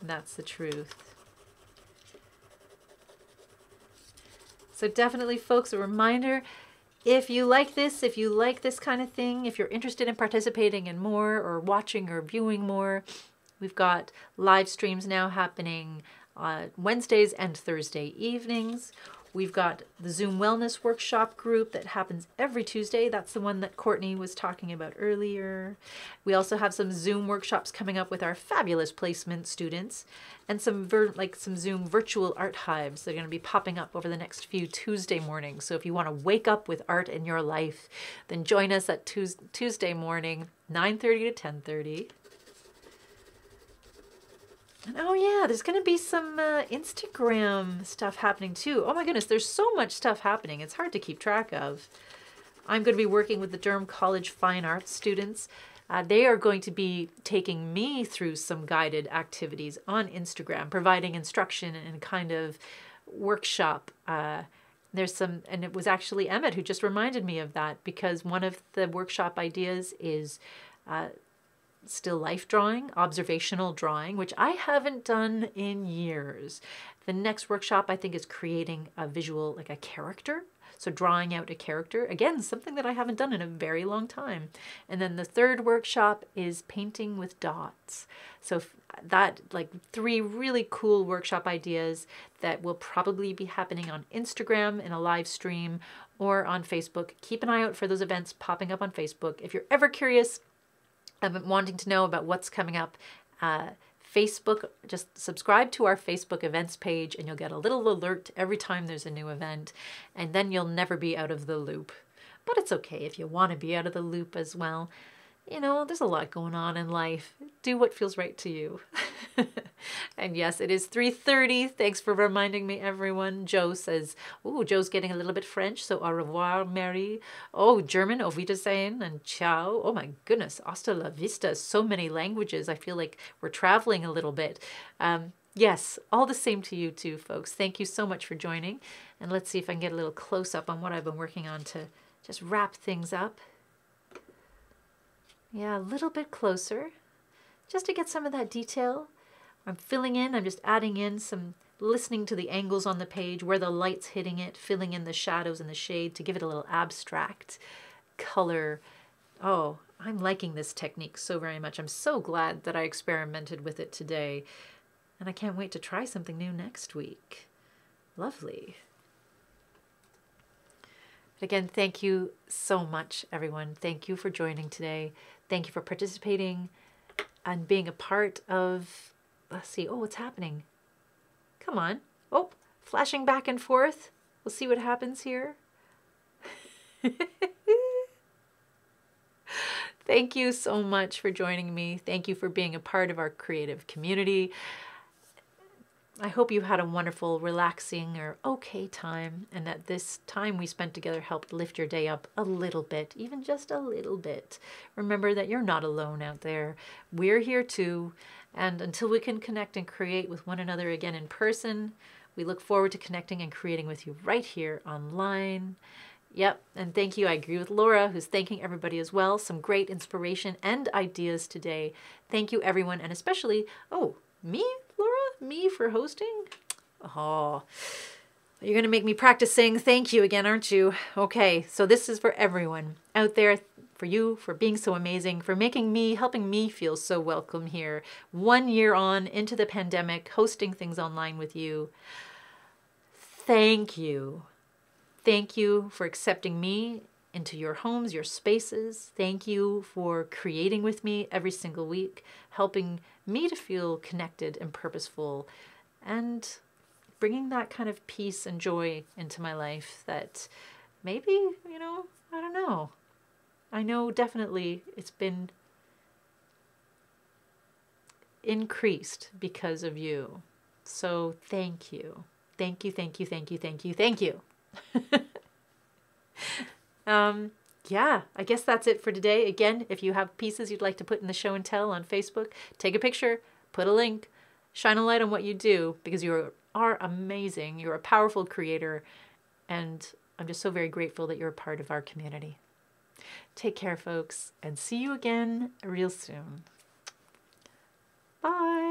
And that's the truth. So definitely, folks, a reminder, if you like this, if you like this kind of thing, if you're interested in participating in more or watching or viewing more, we've got live streams now happening Wednesdays and Thursday evenings. We've got the Zoom Wellness Workshop group that happens every Tuesday. That's the one that Courtney was talking about earlier. We also have some Zoom workshops coming up with our fabulous placement students and some Zoom virtual art hives that are going to be popping up over the next few Tuesday mornings. So if you want to wake up with art in your life, then join us at Tuesday morning, 9:30 to 10:30. And oh yeah, there's going to be some Instagram stuff happening too. Oh my goodness, there's so much stuff happening. It's hard to keep track of. I'm going to be working with the Durham College Fine Arts students. They are going to be taking me through some guided activities on Instagram, providing instruction and kind of workshop. There's some, and it was actually Emmett who just reminded me of that, because one of the workshop ideas is still life drawing, observational drawing, which I haven't done in years. The next workshop, I think, is creating a visual, like a character. So drawing out a character, again, something that I haven't done in a very long time. And then the third workshop is painting with dots. So that, like, three really cool workshop ideas that will probably be happening on Instagram in a live stream or on Facebook. Keep an eye out for those events popping up on Facebook. If you're ever curious, I've been wanting to know about what's coming up, Facebook, just subscribe to our Facebook events page and you'll get a little alert every time there's a new event, and then you'll never be out of the loop. But it's okay if you want to be out of the loop as well. You know, there's a lot going on in life. Do what feels right to you. And yes, it is 3:30. Thanks for reminding me, everyone. Joe says, ooh, Joe's getting a little bit French, so au revoir, Mary. Oh, German, au wiedersehen, and ciao. Oh my goodness, hasta la vista. So many languages. I feel like we're traveling a little bit. Yes, all the same to you too, folks. Thank you so much for joining. And let's see if I can get a little close-up on what I've been working on to just wrap things up. Yeah, a little bit closer, just to get some of that detail. I'm filling in, I'm just adding in some, listening to the angles on the page, where the light's hitting it, filling in the shadows and the shade to give it a little abstract color. Oh, I'm liking this technique so very much. I'm so glad that I experimented with it today. And I can't wait to try something new next week. Lovely. But again, thank you so much, everyone. Thank you for joining today. Thank you for participating and being a part of, let's see, oh, what's happening? Come on. Oh, flashing back and forth. We'll see what happens here. Thank you so much for joining me. Thank you for being a part of our creative community. I hope you had a wonderful, relaxing, or okay time, and that this time we spent together helped lift your day up a little bit, even just a little bit. Remember that you're not alone out there. We're here too, and until we can connect and create with one another again in person, we look forward to connecting and creating with you right here online. Yep, and thank you. I agree with Laura, who's thanking everybody as well. Some great inspiration and ideas today. Thank you, everyone, and especially, oh, me? Me for hosting? Oh, you're going to make me practice saying thank you again, aren't you? Okay, so this is for everyone out there, for you, for being so amazing, for making me, helping me feel so welcome here. 1 year on into the pandemic, hosting things online with you. Thank you. Thank you for accepting me into your homes, your spaces. Thank you for creating with me every single week, helping me to feel connected and purposeful. and bringing that kind of peace and joy into my life that maybe, you know, I don't know. I know definitely it's been increased because of you. So thank you. Thank you, thank you, thank you, thank you, thank you. Yeah, I guess that's it for today. Again, if you have pieces you'd like to put in the show and tell on Facebook, take a picture, put a link, shine a light on what you do, because you are amazing. You're a powerful creator, and I'm just so very grateful that you're a part of our community. Take care, folks, and see you again real soon. Bye.